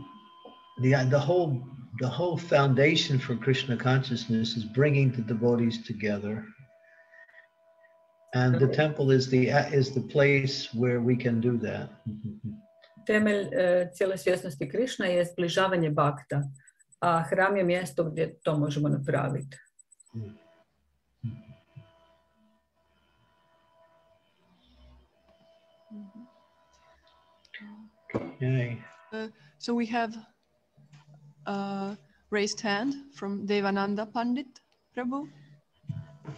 the, the, whole, the whole foundation for Krishna consciousness is bringing the devotees together. And the temple is the is the place where we can do that. Temelj cijele svjesnosti Krishna je zbližavanje bhakta, a hram je mjesto gdje to možemo napraviti. Uh, so we have a raised hand from Devananda Pandit, Prabhu.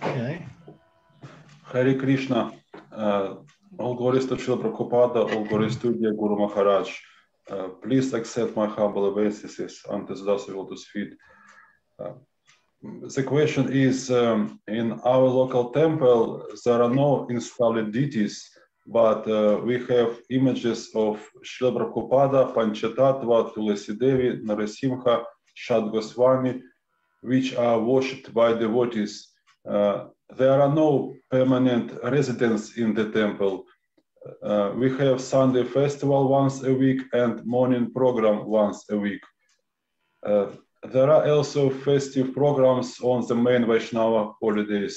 Okay. Hare Krishna, all glories to Srila Prabhupada, all glories to Jai Guru Maharaj. Uh, please accept my humble obeisances unto the lotus feet. Uh, the question is, um, in our local temple, there are no installed deities, but uh, we have images of Srila Prabhupada, Panchatatva, Tulesidevi, Narasimha, Shad Goswami, which are worshipped by devotees. Uh, There are no permanent residents in the temple. Uh, we have Sunday festival once a week and morning program once a week. Uh, there are also festive programs on the main Vaishnava holidays.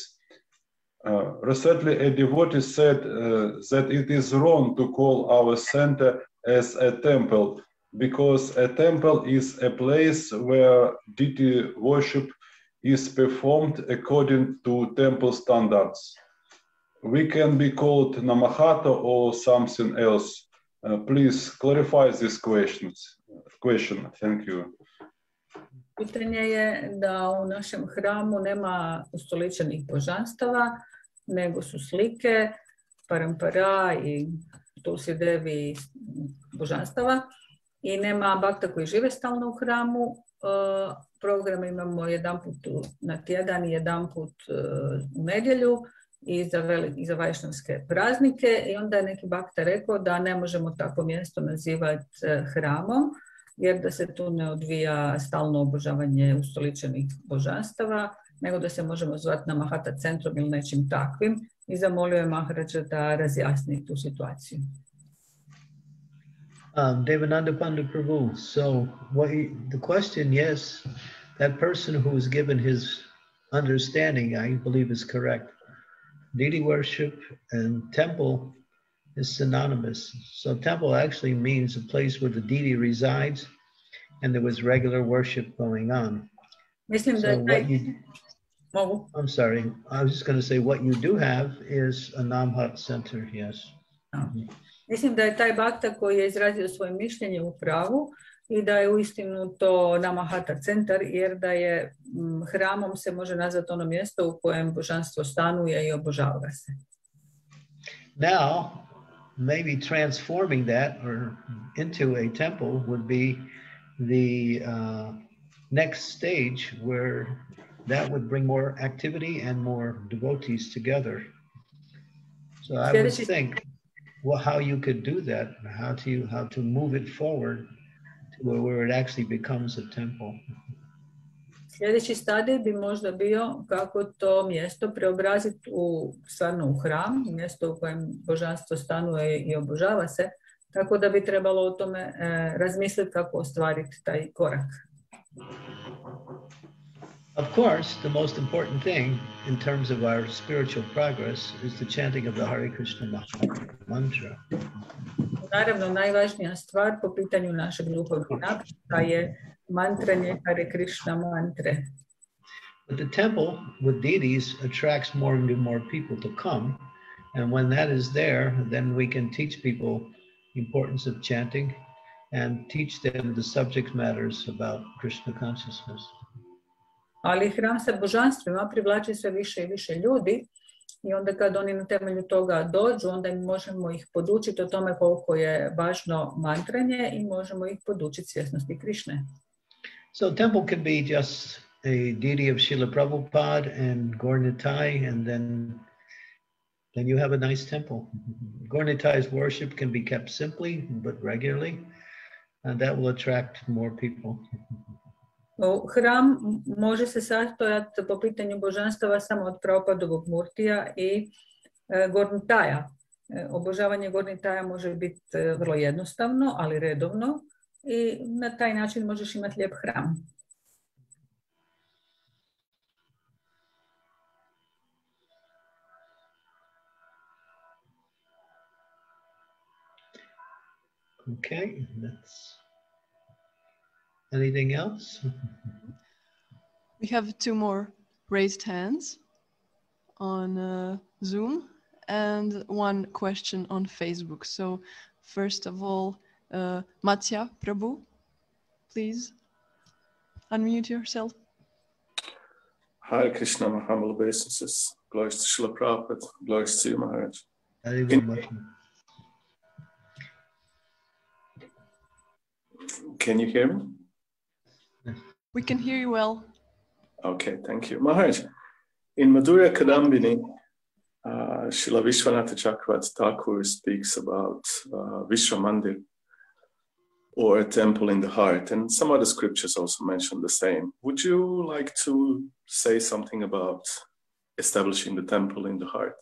Uh, recently, a devotee said uh, that it is wrong to call our center as a temple, because a temple is a place where deity worship is performed according to temple standards. We can be called Namahata or something else. Uh, please clarify this questions. question. Thank you. Pitanje je da u našem hramu nema ustoličenih božanstava, nego su slike, parampara I Tulsidevi božanstava, I nema bhakta koji žive stalno u hramu, uh, program imamo jedanput na tjedan, jedanput uh, u nedjelju i za, veli, i za vajšnavske praznike. I onda je neki bakta rekao da ne možemo tako mjesto nazivati hramom, jer da se tu ne odvija stalno obožavanje ustoličenih božanstava, nego da se možemo zvati na Mahata centrom ili nečim takvim. I zamolio je Maharaja da razjasni tu situaciju. Um, Devananda Pandit Prabhu, so what he, the question, yes, that person who was given his understanding, I believe is correct. Deity worship and temple is synonymous. So temple actually means a place where the deity resides and there was regular worship going on. So what you, I'm sorry, I was just going to say what you do have is a Namhat center, yes. Mm-hmm. Mislim da je taj bakta koji je izrazio svoje mišljenje u pravu I da je uistinu to Namahata centar, jer da je hramom se može nazvati ono mjesto u kojem božanstvo stanuje I obožava se. Now, maybe transforming that or into a temple would be the uh, next stage where that would bring more activity and more devotees together. So I would think well, how you could do that, how to, how to move it forward to where it actually becomes a temple. Sljedeći stadij bi možda bio kako to mjesto preobraziti u stvarno u hram, mjesto u kojem božanstvo stanuje I obožava se, tako da bi trebalo o tome eh, razmisliti kako ostvariti taj korak. Of course, the most important thing in terms of our spiritual progress is the chanting of the Hare Krishna mantra. Naravno, najvažnija stvar po pitanju našeg duhovnog napretka je mantranje Hare Krishna mantre. But the temple with deities attracts more and more people to come, and when that is there, then we can teach people the importance of chanting and teach them the subject matters about Krishna consciousness. Ali hram sa božanstvima privlači sve više I više ljudi I onda kad oni na temelju toga dođu, onda možemo ih podučiti o tome koliko je važno mantranje I možemo ih podučiti svjesnosti Krišne. So temple can be just a deity of Srila Prabhupada and Gaurnitai, and then, then you have a nice temple. Gaurnitai's worship can be kept simply but regularly, and that will attract more people. Hram može se sastojati po pitanju božanstava samo od Prabhupadovog Murtija I e, Gornitaja. E, obožavanje Gornitaja može biti e, vrlo jednostavno, ali redovno I na taj način možeš imati lijep hram. Okay, let's... Anything else? We have two more raised hands on uh, Zoom and one question on Facebook. So first of all, uh, Matya Prabhu, please unmute yourself. Hare Krishna, my humble obeisances. Glories to Srila Prabhupada. Glories to you, Maharaj. Can you hear me? We can hear you well. Okay, thank you. Maharaj, in Madhurya Kadambini, uh, Shila Vishwanatha Chakravarti Thakur speaks about uh, Vishwa Mandir, or a temple in the heart, and some other scriptures also mention the same. Would you like to say something about establishing the temple in the heart?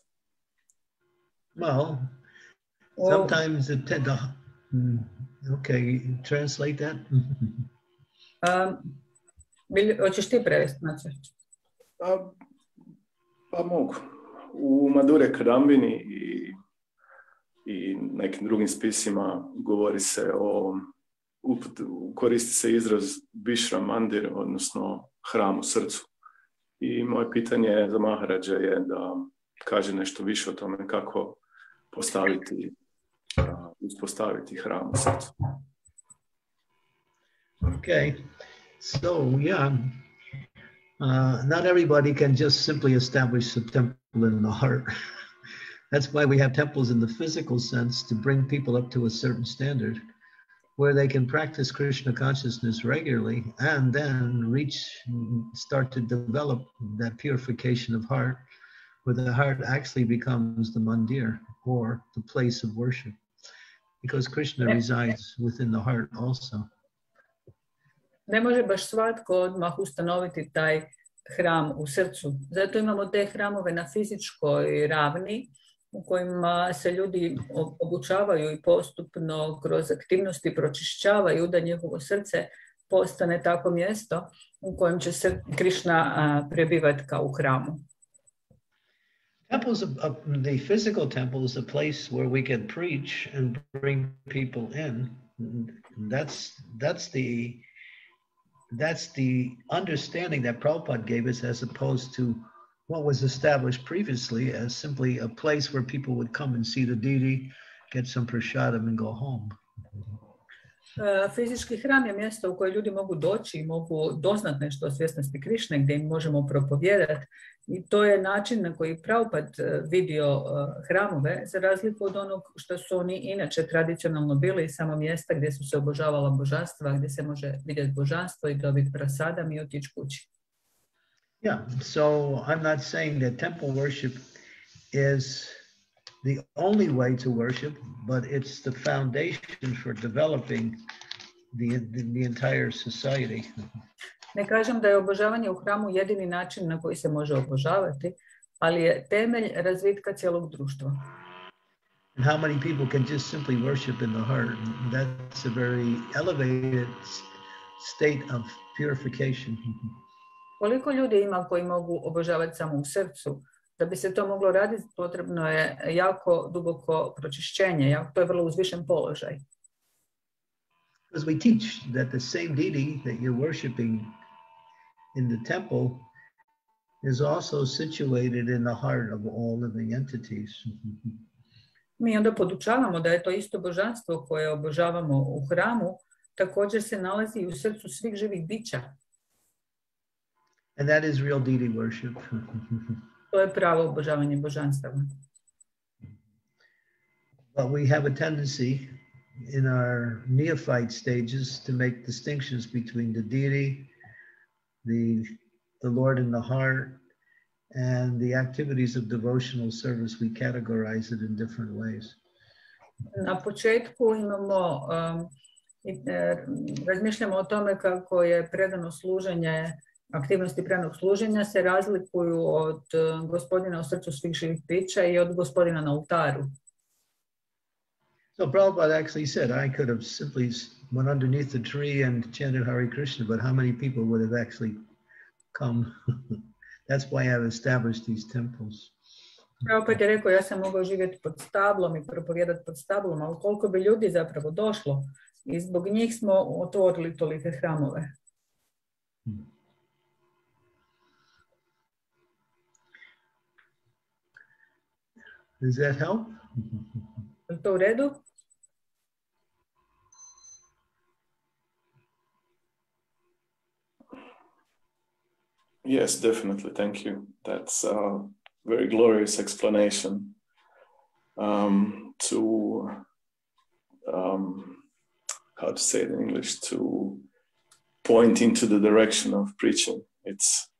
Well, sometimes the temple, okay, translate that. um, Hoćeš ti prevesti, znači? Pa, pa mogu. U Madhurya Kadambini I, I nekim drugim spisima govori se o, koristi se izraz Vishwa Mandir, odnosno hram u srcu. I moje pitanje za Maharaja je da kaže nešto više o tome kako postaviti, uspostaviti hram u srcu. Okay. So, yeah, uh, not everybody can just simply establish a temple in the heart. That's why we have temples in the physical sense to bring people up to a certain standard. where they can practice Krishna consciousness regularly and then reach, start to develop that purification of heart, where the heart actually becomes the mandir, or the place of worship, because Krishna resides within the heart also. Ne može baš svatko odmah ustanoviti taj hram u srcu. Zato imamo te hramove na fizičkoj ravni u kojima se ljudi obučavaju I postupno kroz aktivnosti pročišćavaju da njihovo srce postane tako mjesto u kojem će se Krishna prebivati kao u hramu. Temples, uh, the physical temple is a place where we can preach and bring people in. That's, that's, the, that's the understanding that Prabhupada gave us, as opposed to what was established previously as simply a place where people would come and see the deity, get some prasadam and go home. Fizički hram je mjesto u koje ljudi mogu doći I mogu doznat nešto o svjesnosti Krišne, gdje im možemo propovijedati. I to je način na koji Prabhupada vidio hramove, za razliku od onog što su oni inače tradicionalno bili, samo mjesta gdje su se obožavala božanstva, gdje se može vidjeti božanstvo I dobiti prasadam I otići kući. Yeah, so I'm not saying that temple worship is the only way to worship, but it's the foundation for developing the, the, the entire society. Ne kažem da je obožavanje u hramu jedini način na koji se može obožavati, ali je temelj razvitka cijelog društva. And how many people can just simply worship in the heart? That's a very elevated state of purification. Koliko ljudi ima koji mogu obožavati samo u srcu? Da bi se to moglo raditi, potrebno je jako duboko pročišćenje. To je vrlo uzvišen položaj. Because we teach that the same deity that you're worshiping in the temple is also situated in the heart of all living entities. Mi onda podučavamo da je to isto božanstvo koje obožavamo u hramu, također se nalazi I u srcu svih živih bića. And that is real deity worship. To je pravo obožavanje božanstava. But we have a tendency in our neophyte stages to make distinctions between the deity, the, the Lord in the heart, and the activities of devotional service. We categorize it in different ways. Na početku imamo, um, razmišljamo o tome kako je predano služenje, aktivnosti predanog služenja se razlikuju od gospodina u srcu svih živih bića I od gospodina na oltaru. So Prabhupada actually said, I could have simply went underneath the tree and chanted Hare Krishna, but how many people would have actually come? That's why I've established these temples. Prabhupada je rekao, ja sam mogao živjeti pod stablom I propovijedati pod stablom, ali koliko bi ljudi zapravo došlo I zbog njih smo otvorili tolike hramove. Does that help? To u redu? Yes, definitely. Thank you. That's a very glorious explanation um, to, um, how to say it in English, to point into the direction of preaching. It's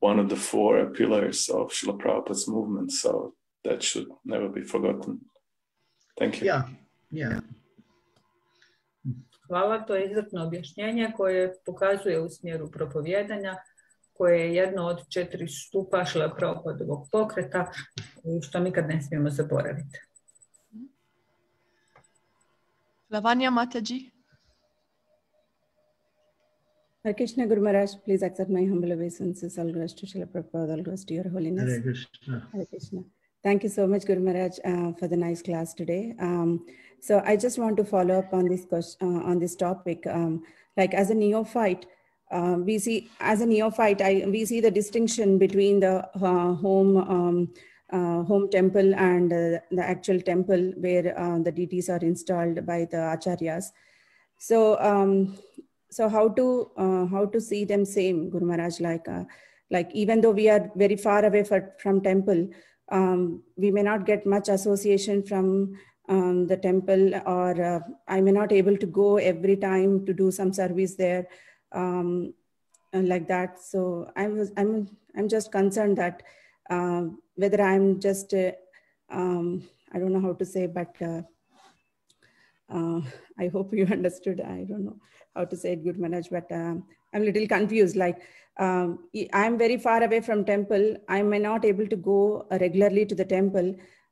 one of the four pillars of Srila Prabhupada's movement. So that should never be forgotten. Thank you. Yeah, yeah. Hvala, to je izvrsno objašnjenje koje pokazuje u smjeru propovijedanja, koje je jedno od četiri stupa Srila Prabhupadovog pokreta I što nikad ne smijemo zaboraviti. Lavanya Mataji. Hare Krishna Guru Maharaj, please accept my humble obeisances. All glories to Srila Prabhupada, all glories to your holiness. Hare Krishna. Hare Krishna. Thank you so much, Guru Maharaj, uh, for the nice class today. Um, so I just want to follow up on this question, uh, on this topic. Um, like as a neophyte, uh, we see as a neophyte, I, we see the distinction between the uh, home um, uh, home temple and uh, the actual temple where uh, the deities are installed by the acharyas. So um, so how to uh, how to see them same, Guru Maharaj? Like uh, like even though we are very far away for, from temple. Um, we may not get much association from um, the temple, or uh, I'm not able to go every time to do some service there, um, and like that. So I was, I'm, I'm just concerned that uh, whether I'm just, uh, um, I don't know how to say, but uh, uh, I hope you understood. I don't know how to say it, good Manoj, but uh, I'm a little confused. Like um, I'm very far away from temple. I may not able to go regularly to the temple,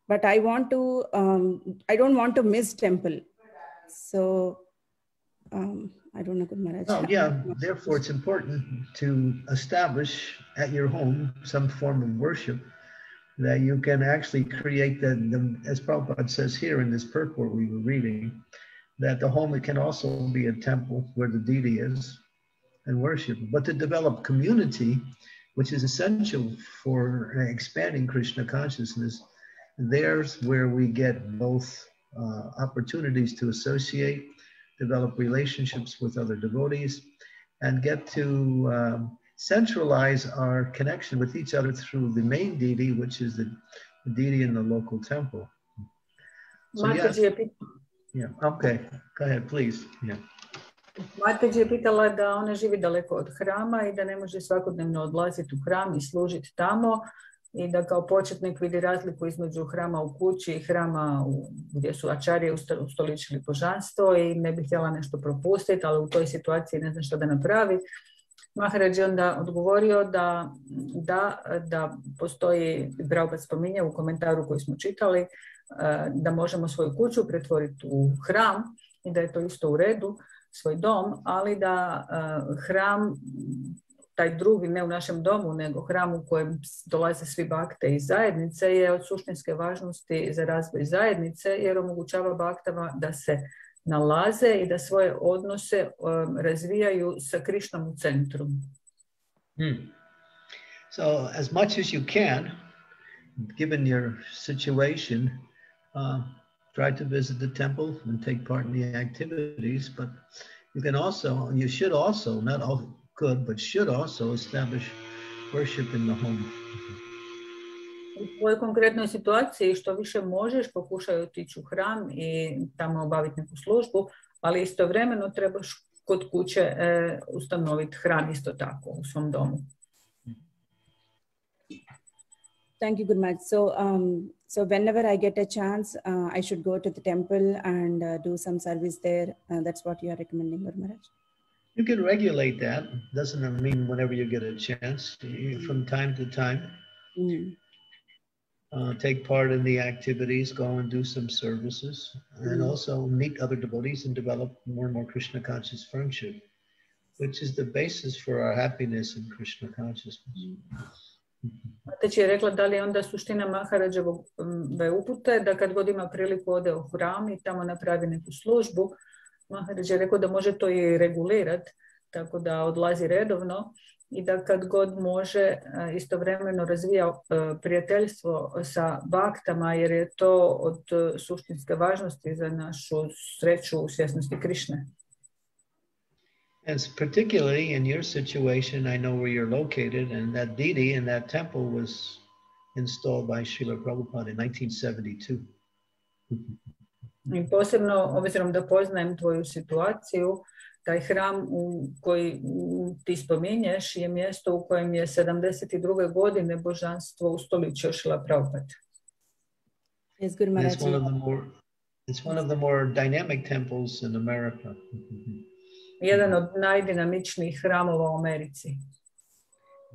but I want to, um, I don't want to miss temple. So um, I don't know, good Manoj. Oh, yeah, therefore it's important to establish at your home some form of worship that you can actually create the, the, as Prabhupada says here in this purport we were reading, that the home can also be a temple where the deity is and worship, but to develop community, which is essential for expanding Krishna consciousness. There's where we get both uh, opportunities to associate, develop relationships with other devotees, and get to um, centralize our connection with each other through the main deity, which is the deity in the local temple. So, Mataji, yes. Yeah, okay, go ahead, please. Yeah. Mataji je pitala da ona živi daleko od hrama I da ne može svakodnevno odlaziti u hram I služiti tamo I da kao početnik vidi razliku između hrama u kući I hrama u, gdje su ačarije ustoličili božanstvo I ne bi htjela nešto propustiti, ali u toj situaciji ne zna što da napravi. Maharaj je onda odgovorio da, da, da postoji, Prabhupada spominje u komentaru koji smo čitali, da možemo svoju kuću pretvoriti u hram I da je to isto u redu, svoj dom, ali da hram, taj drugi, ne u našem domu, nego hram u kojem dolaze svi bakte iz zajednice, je od suštinske važnosti za razvoj zajednice, jer omogućava baktama da se nalaze I da svoje odnose um, razvijaju sa Krišnom u centru. Hmm. So, as much as you can, given your situation, uh, try to visit the temple and take part in the activities, but you can also, and you should also, not all good, but should also establish worship in the home. U tvojoj konkretnoj situaciji što više možeš pokušaj otići u hram I tamo obaviti neku službu, ali istovremeno trebaš kod kuće e, ustanoviti hram isto tako u svom domu. Thank you, Gurmaj. So, um, so whenever I get a chance, uh, I should go to the temple and uh, do some service there. Uh, that's what you are recommending, Gurmaj. You can regulate that. Doesn't mean whenever you get a chance. You, from time to time. Mm. Uh, take part in the activities, go and do some services, and also meet other devotees and develop more and more Krishna conscious friendship, which is the basis for our happiness in Krishna consciousness. Mataji je rekla da li je onda suština Maharađevog upute da kad god ima priliku ode u hram I tamo napravi neku službu. Maharađ je rekao da može to I regulirati, tako da odlazi redovno. I da kad god može istovremeno razvija prijateljstvo sa baktama, jer je to od suštinske važnosti za našu sreću u svjesnosti Krišne. As particularly in your situation, I know where you're located, and that deity and that temple was installed by Srila Prabhupada in nineteen seventy-two. I posebno, obzirom da poznajem tvoju situaciju, taj hram u koji ti spominješ je mjesto u kojem je sedamdeset druge godine božanstvo ustoličio Šrila Prabhupada. Yes, Guru Maharaj. It's one of the more, it's one of the more dynamic temples in America. Mm-hmm. Jedan od najdinamičnijih hramova u Americi.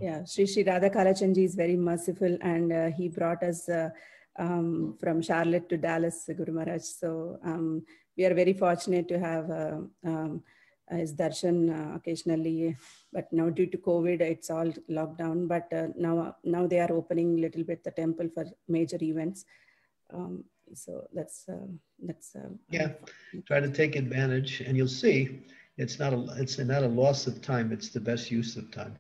Yeah, Sri Sri Radha Kalachanji is very merciful and uh, he brought us uh, um, from Charlotte to Dallas, Guru Maharaj. So um, we are very fortunate to have uh, um, Uh, his darshan uh, occasionally, but now due to COVID, it's all locked down. But uh, now, now they are opening a little bit the temple for major events. Um, so that's uh, that's uh, yeah. Try to take advantage, and you'll see it's not a it's not a loss of time. It's the best use of time.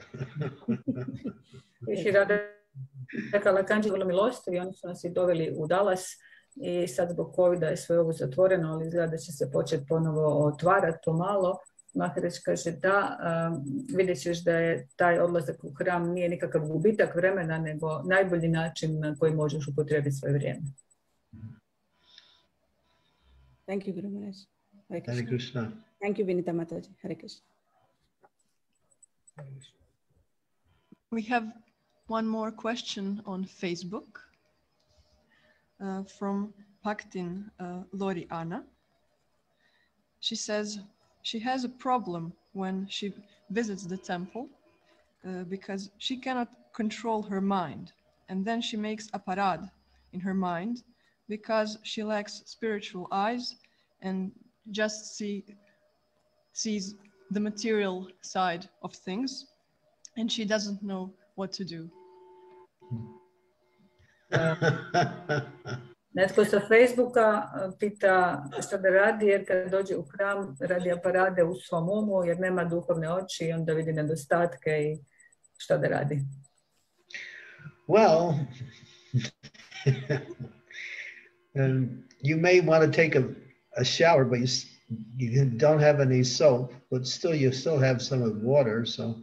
I sad zbog COVID-a je sve ovo zatvoreno, ali izgleda da će se početi ponovo otvarati pomalo. Maharaj kaže da, um, vidjet ćeš da je taj odlazak u hram nije nikakav gubitak vremena, nego najbolji način na koji možeš upotrijebiti svoje vrijeme. Thank you, Guru Maharaj. Hare Krishna. Hare Krishna. Thank you, Vinata Mataji. Hare Krishna. We have one more question on Facebook uh, from Paktin uh, Loriana. She says she has a problem when she visits the temple uh, because she cannot control her mind, and then she makes aparad in her mind because she lacks spiritual eyes and just see, sees the material side of things, and she doesn't know what to do. Netko sa Facebooka pita što da radi, jer kad dođe u hram radi aparade u svom umu, jer nema duhovne oči, onda vidi nedostatke I što da radi. Well, um, you may want to take a, a shower, but you, you don't have any soap, but still you still have some of water, so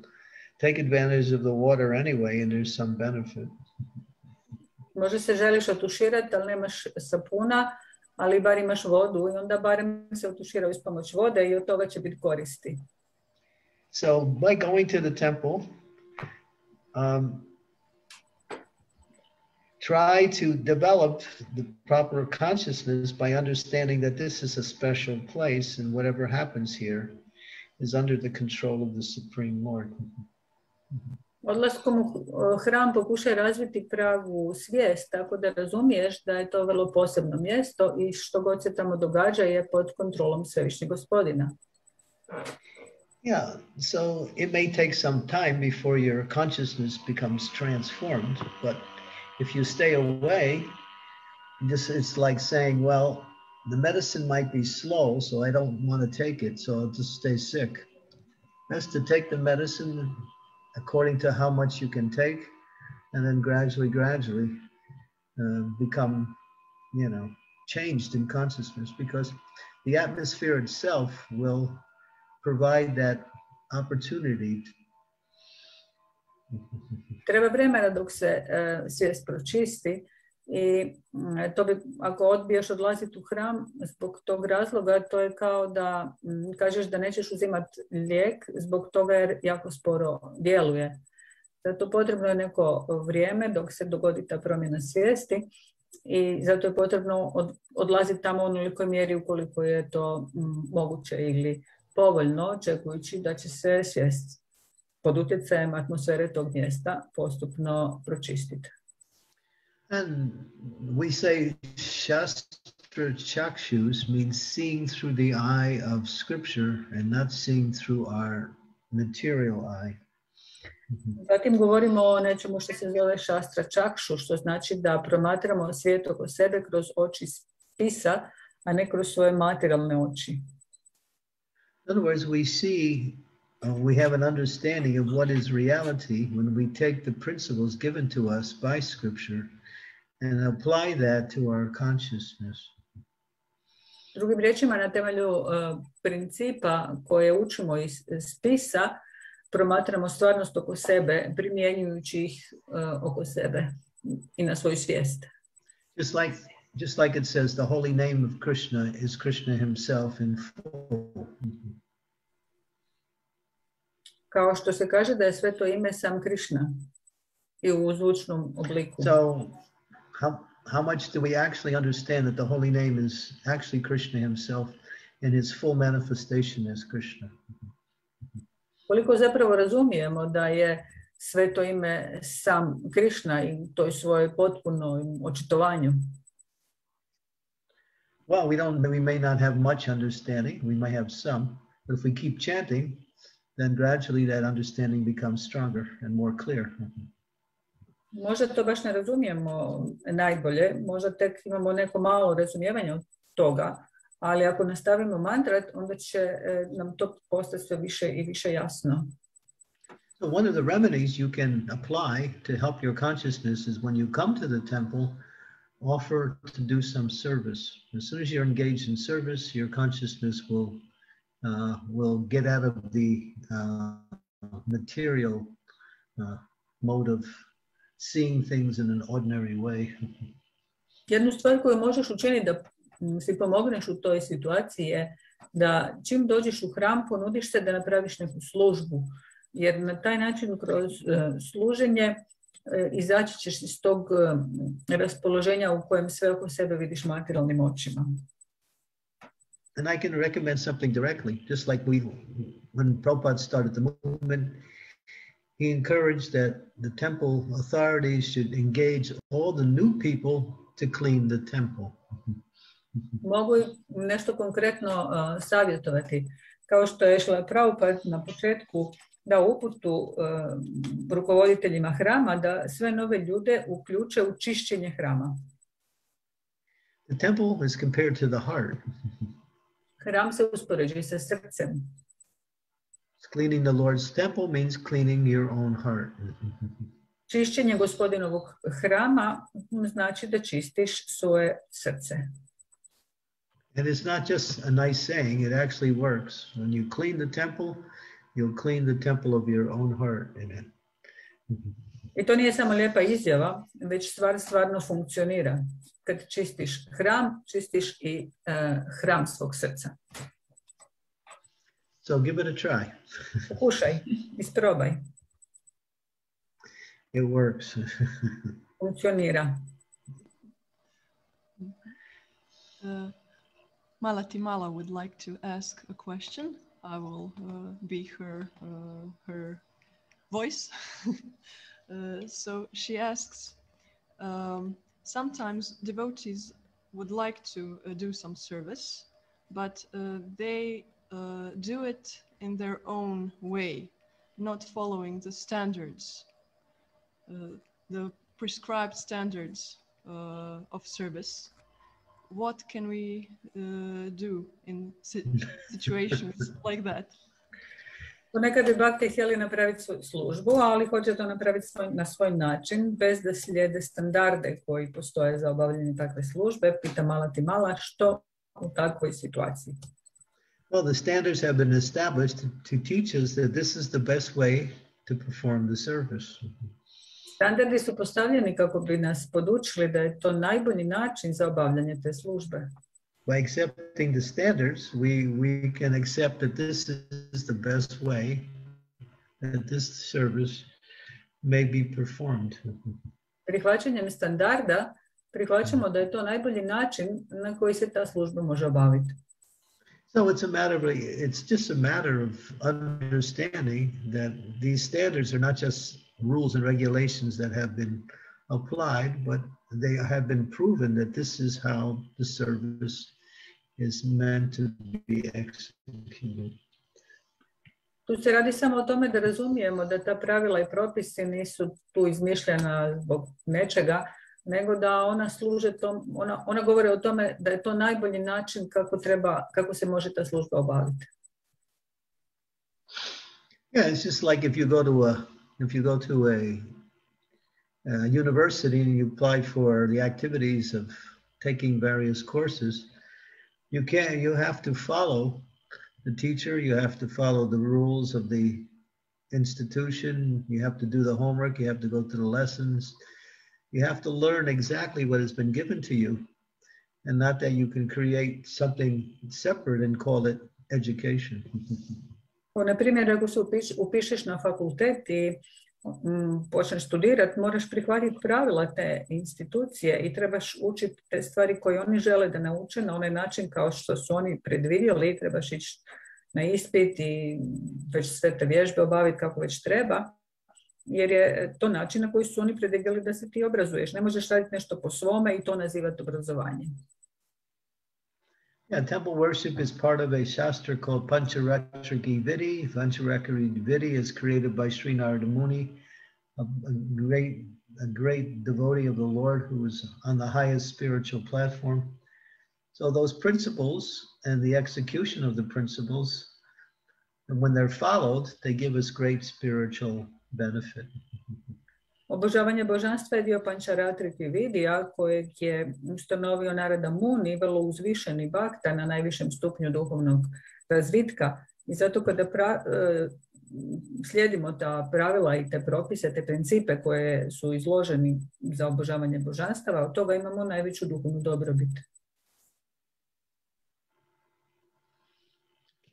take advantage of the water anyway, and there's some benefit. Možda se želiš otuširati, ali nemaš sapuna, ali bar imaš vodu I onda barem se otuširao uz pomoć vode I od toga će biti koristi. So by going to the temple, um, try to develop the proper consciousness by understanding that this is a special place and whatever happens here is under the control of the Supreme Lord. Odlaskom u hram pokušaj razviti pravu svijest, tako da razumiješ da je to vrlo posebno mjesto I što god se tamo događa je pod kontrolom Svevišnjeg Gospodina. Yeah, so it may take some time before your consciousness becomes transformed, but if you stay away, this is like saying, well, the medicine might be slow, so I don't want to take it, so I'll just stay sick. Best to take the medicine according to how much you can take, and then gradually, gradually uh, become, you know, changed in consciousness, because the atmosphere itself will provide that opportunity. Treba vremena dok se uh, svijest pročisti I um, to bi, ako odbiješ odlaziti u hram zbog tog razloga, to je kao da um, kažeš da nećeš uzimati lijek zbog toga jer jako sporo djeluje. Zato potrebno je neko vrijeme dok se dogodi ta promjena svijesti I zato je potrebno od, odlaziti tamo u onolikoj mjeri ukoliko je to um, moguće ili povoljno, očekujući da će se svijest pod utjecajem atmosfere tog mjesta postupno pročistiti. And we say Shastra Chakshus means seeing through the eye of scripture and not seeing through our material eye. Zatim govorimo o nečemu što se zove Shastra Chakšu, što znači da promatramo svijet oko sebe kroz oči spisa, a ne kroz svoje materijalne oči. In other words, we see Uh, we have an understanding of what is reality when we take the principles given to us by Scripture and apply that to our consciousness. Drugim riječima, na temelju uh, principa koje učimo iz spisa, promatramo stvarnost oko sebe, primjenjujući ih uh, oko sebe I na svoju svijest. Just like, just like it says, the holy name of Krishna is Krishna himself in full. Kao što se kaže da je sve to ime sam Krishna I u zvučnom obliku. So, how, how much do we actually understand that the holy name is actually Krishna himself and his full manifestation as Krishna? Koliko zapravo razumijemo da je sve to ime sam Krishna I toj svojoj potpunoj očitovanju? Well, we don't, we may not have much understanding, we may have some, but if we keep chanting, then gradually that understanding becomes stronger and more clear. Možda to baš ne razumijemo najbolje, možda tek imamo neko malo razumijevanje od toga, ali ako nastavimo mantrat, onda će nam to postati sve više I više jasno. So one of the remedies you can apply to help your consciousness is when you come to the temple, offer to do some service. As soon as you're engaged in service, your consciousness will Uh, will get out of the uh, material uh, mode of seeing things in an ordinary way. Jednu stvar koju možeš učiniti da si pomogneš u toj situaciji je da čim dođeš u hram ponudiš se da napraviš neku službu, jer na taj način kroz služenje izaći ćeš iz tog raspoloženja u kojem sve oko sebe vidiš materijalnim očima. And I can recommend something directly, just like we, when Prabhupada started the movement, he encouraged that the temple authorities should engage all the new people to clean the temple. Mogu nešto konkretno uh, savjetovati. Kao što je šla Prabhupada na početku da uputu uh, rukovoditeljima hrama da sve nove ljude uključe u čišćenje hrama. The temple is compared to the heart. Hram se uspoređuje sa srcem. Cleaning the Lord's temple means cleaning your own heart. Čišćenje gospodinovog hrama znači da čistiš svoje srce. And it's not just a nice saying, it actually works. When you clean the temple, you'll clean the temple of your own heart. Amen. I to nije samo lijepa izjava, već stvar stvarno funkcionira. Kad čistiš hram, čistiš i uh, hram svog srca. So give it a try. Pokušaj, isprobaj. It works. Funkcionira. Uh, Mala Timala would like to ask a question. I will uh, be her uh, her voice. uh, so she asks, um, sometimes devotees would like to uh, do some service, but uh, they Uh, do it in their own way, not following the standards, uh, the prescribed standards uh, of service. What can we uh, do in si situations like that? Ponekad bi bhakti htjeli napraviti svoju službu, ali hoće to napraviti svoj, na svoj način, bez da slijede standarde koji postoje za obavljanje takve službe. Pita Mala Timala što u takvoj situaciji. Well, the standards have been established to, to teach us that this is the best way to perform the service. Standardi su postavljeni kako bi nas podučili da je to najbolji način za obavljanje te službe. By accepting the standards, we, we can accept that this is the best way that this service may be performed. Prihvaćanjem standarda prihvaćamo da je to najbolji način na koji se ta služba može obaviti. So it's a matter of, it's just a matter of understanding that these standards are not just rules and regulations that have been applied, but they have been proven that this is how the service is meant to be executed. Tu se radi samo o tome da razumijemo da ta pravila I propisi nisu tu izmišljena zbog nečega, nego da ona služe tom, ona, ona govore o tome da je to najbolji način kako treba, kako se može ta služba obaviti. Yeah, it's just like if you go to a, if you go to a, a university and you apply for the activities of taking various courses, you can, you have to follow the teacher, you have to follow the rules of the institution, you have to do the homework, you have to go to the lessons. You have to learn exactly what has been given to you, and not that you can create something separate and call it education. Na primjer, ako se upišeš na fakultet I počneš studirati, moraš prihvatiti pravila te institucije I trebaš učiti te stvari koje oni žele da nauče na onaj način kao što su oni predvidjeli I trebaš ići na ispit I već sve te vježbe obaviti kako već treba. Jer je to način na koji su oni predvidjeli da se ti obrazuješ. Ne možeš raditi nešto po svome I to nazivati obrazovanje. Yeah, temple worship is part of a shastra called Pancharatra Vidhi. Pancharatra Vidhi is created by Sri Nardamuni, a, a great a great devotee of the Lord who was on the highest spiritual platform. So those principles and the execution of the principles, and when they're followed, they give us great spiritual benefit. Obožavanje božanstva je dio Pančaratrike Vidija kojeg je ustanovio Narada Muni, vrlo uzvišeni bakta na najvišem stupnju duhovnog razvitka. I zato kada pra, e, slijedimo ta pravila I te propise, te principe koje su izloženi za obožavanje božanstava, od toga imamo najveću duhovnu dobrobit.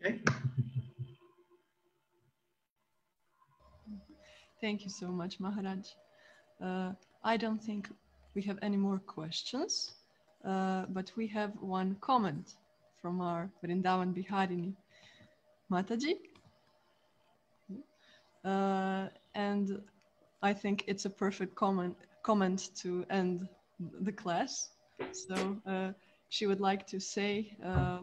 Okay. Thank you so much, Maharaj. Uh, I don't think we have any more questions, uh, but we have one comment from our Vrindavan Biharini Mataji. Uh, and I think it's a perfect comment, comment to end the class. So uh, she would like to say, uh,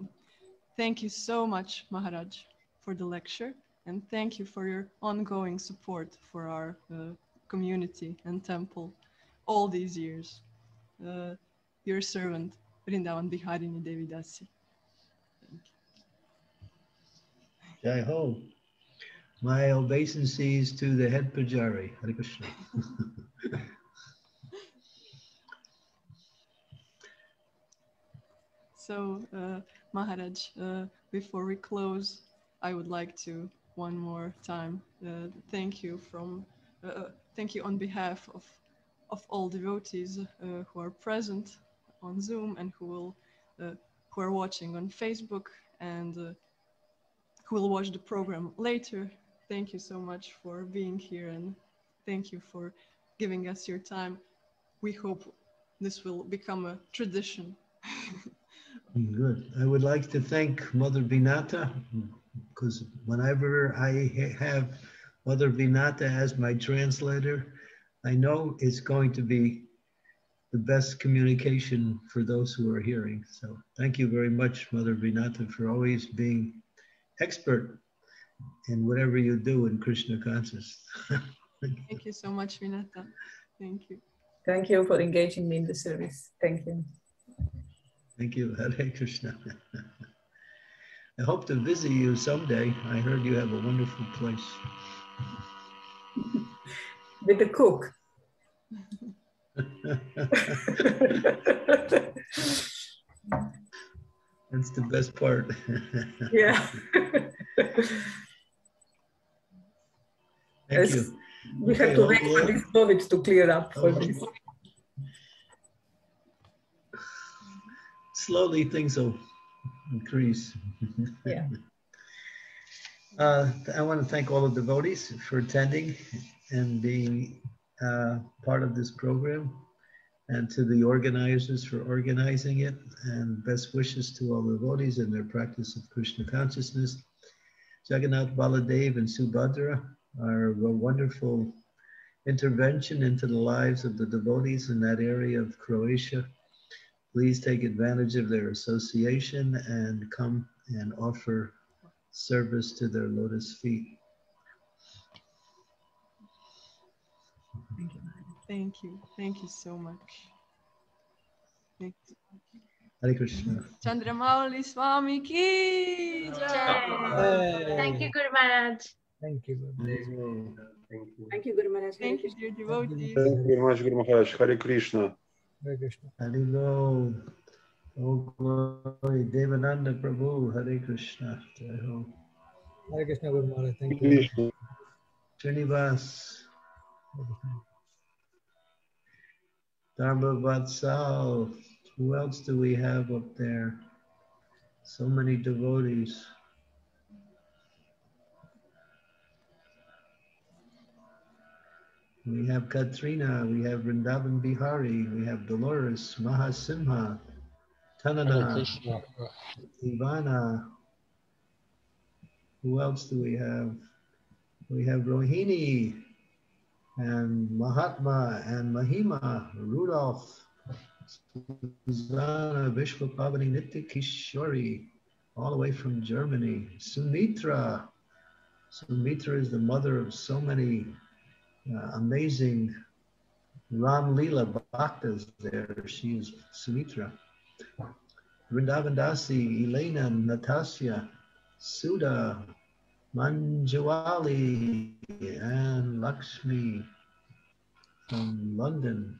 thank you so much, Maharaj, for the lecture. And thank you for your ongoing support for our uh, community and temple all these years. Uh, your servant, Vrindavan Biharini Devidasi. Thank you. Jai Ho. My obeisances to the head pujari. Hare Krishna. So, uh, Maharaj, uh, before we close, I would like to one more time uh, thank you from uh, thank you on behalf of of all devotees uh, who are present on Zoom and who will uh, who are watching on Facebook and uh, who will watch the program later. Thank you so much for being here and thank you for giving us your time. We hope this will become a tradition. Good. I would like to thank Mother Vinata, because whenever I have Mother Vinata as my translator, I know it's going to be the best communication for those who are hearing. So thank you very much, Mother Vinata, for always being expert in whatever you do in Krishna consciousness. Thank you so much, Vinata. Thank you. Thank you for engaging me in the service. Thank you. Thank you. Hare Krishna. I hope to visit you someday. I heard you have a wonderful place. With the cook. That's the best part. Yeah. Thank you. We have to wait for these COVID to clear up for this. Slowly things will increase. Yeah. uh, I want to thank all the devotees for attending and being uh, part of this program, and to the organizers for organizing it, and best wishes to all the devotees in their practice of Krishna consciousness. Jagannath, Baladev, and Subhadra are a wonderful intervention into the lives of the devotees in that area of Croatia. Please take advantage of their association and come and offer service to their lotus feet. Thank you. Thank you. Thank you so much. Thank you. Hare Krishna. Chandramouli Swami ki jai. Thank you, Guru Maharaj. Thank you, Guru. Thank you. Thank you, Guru Maharaj. Thank you, dear devotees. Thank you very much, Guru Maharaj. Hare Krishna. Hare Krishna. Hare Oh glory, Devananda Prabhu. Hare Krishna. Jai Ho. Hare Krishna, Guru Maharaj. Thank you. Srinivas. Dharma Vatsal, who else do we have up there? So many devotees. We have Katrina, we have Vrindavan Bihari, we have Dolores, Mahasimha, Tanana, Ivana. Who else do we have? We have Rohini, and Mahatma, and Mahima, Rudolph, Susanna, Vishwapavani, Nitya Kishori, all the way from Germany. Sumitra. Sumitra is the mother of so many uh, amazing Ram Lila Bhaktas there. She is Sumitra. Vrindavandasi, Elena, Natasya, Suda, Manjuali and Lakshmi from London.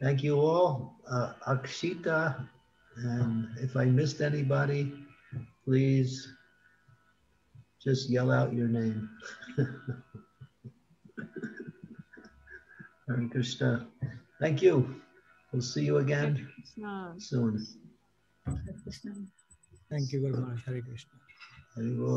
Thank you all. Uh, Akshita, and if I missed anybody, please just yell out your name. Hare Krishna. Thank you. We'll see you again soon. Thank you very much. Hare Krishna. Hari Bol.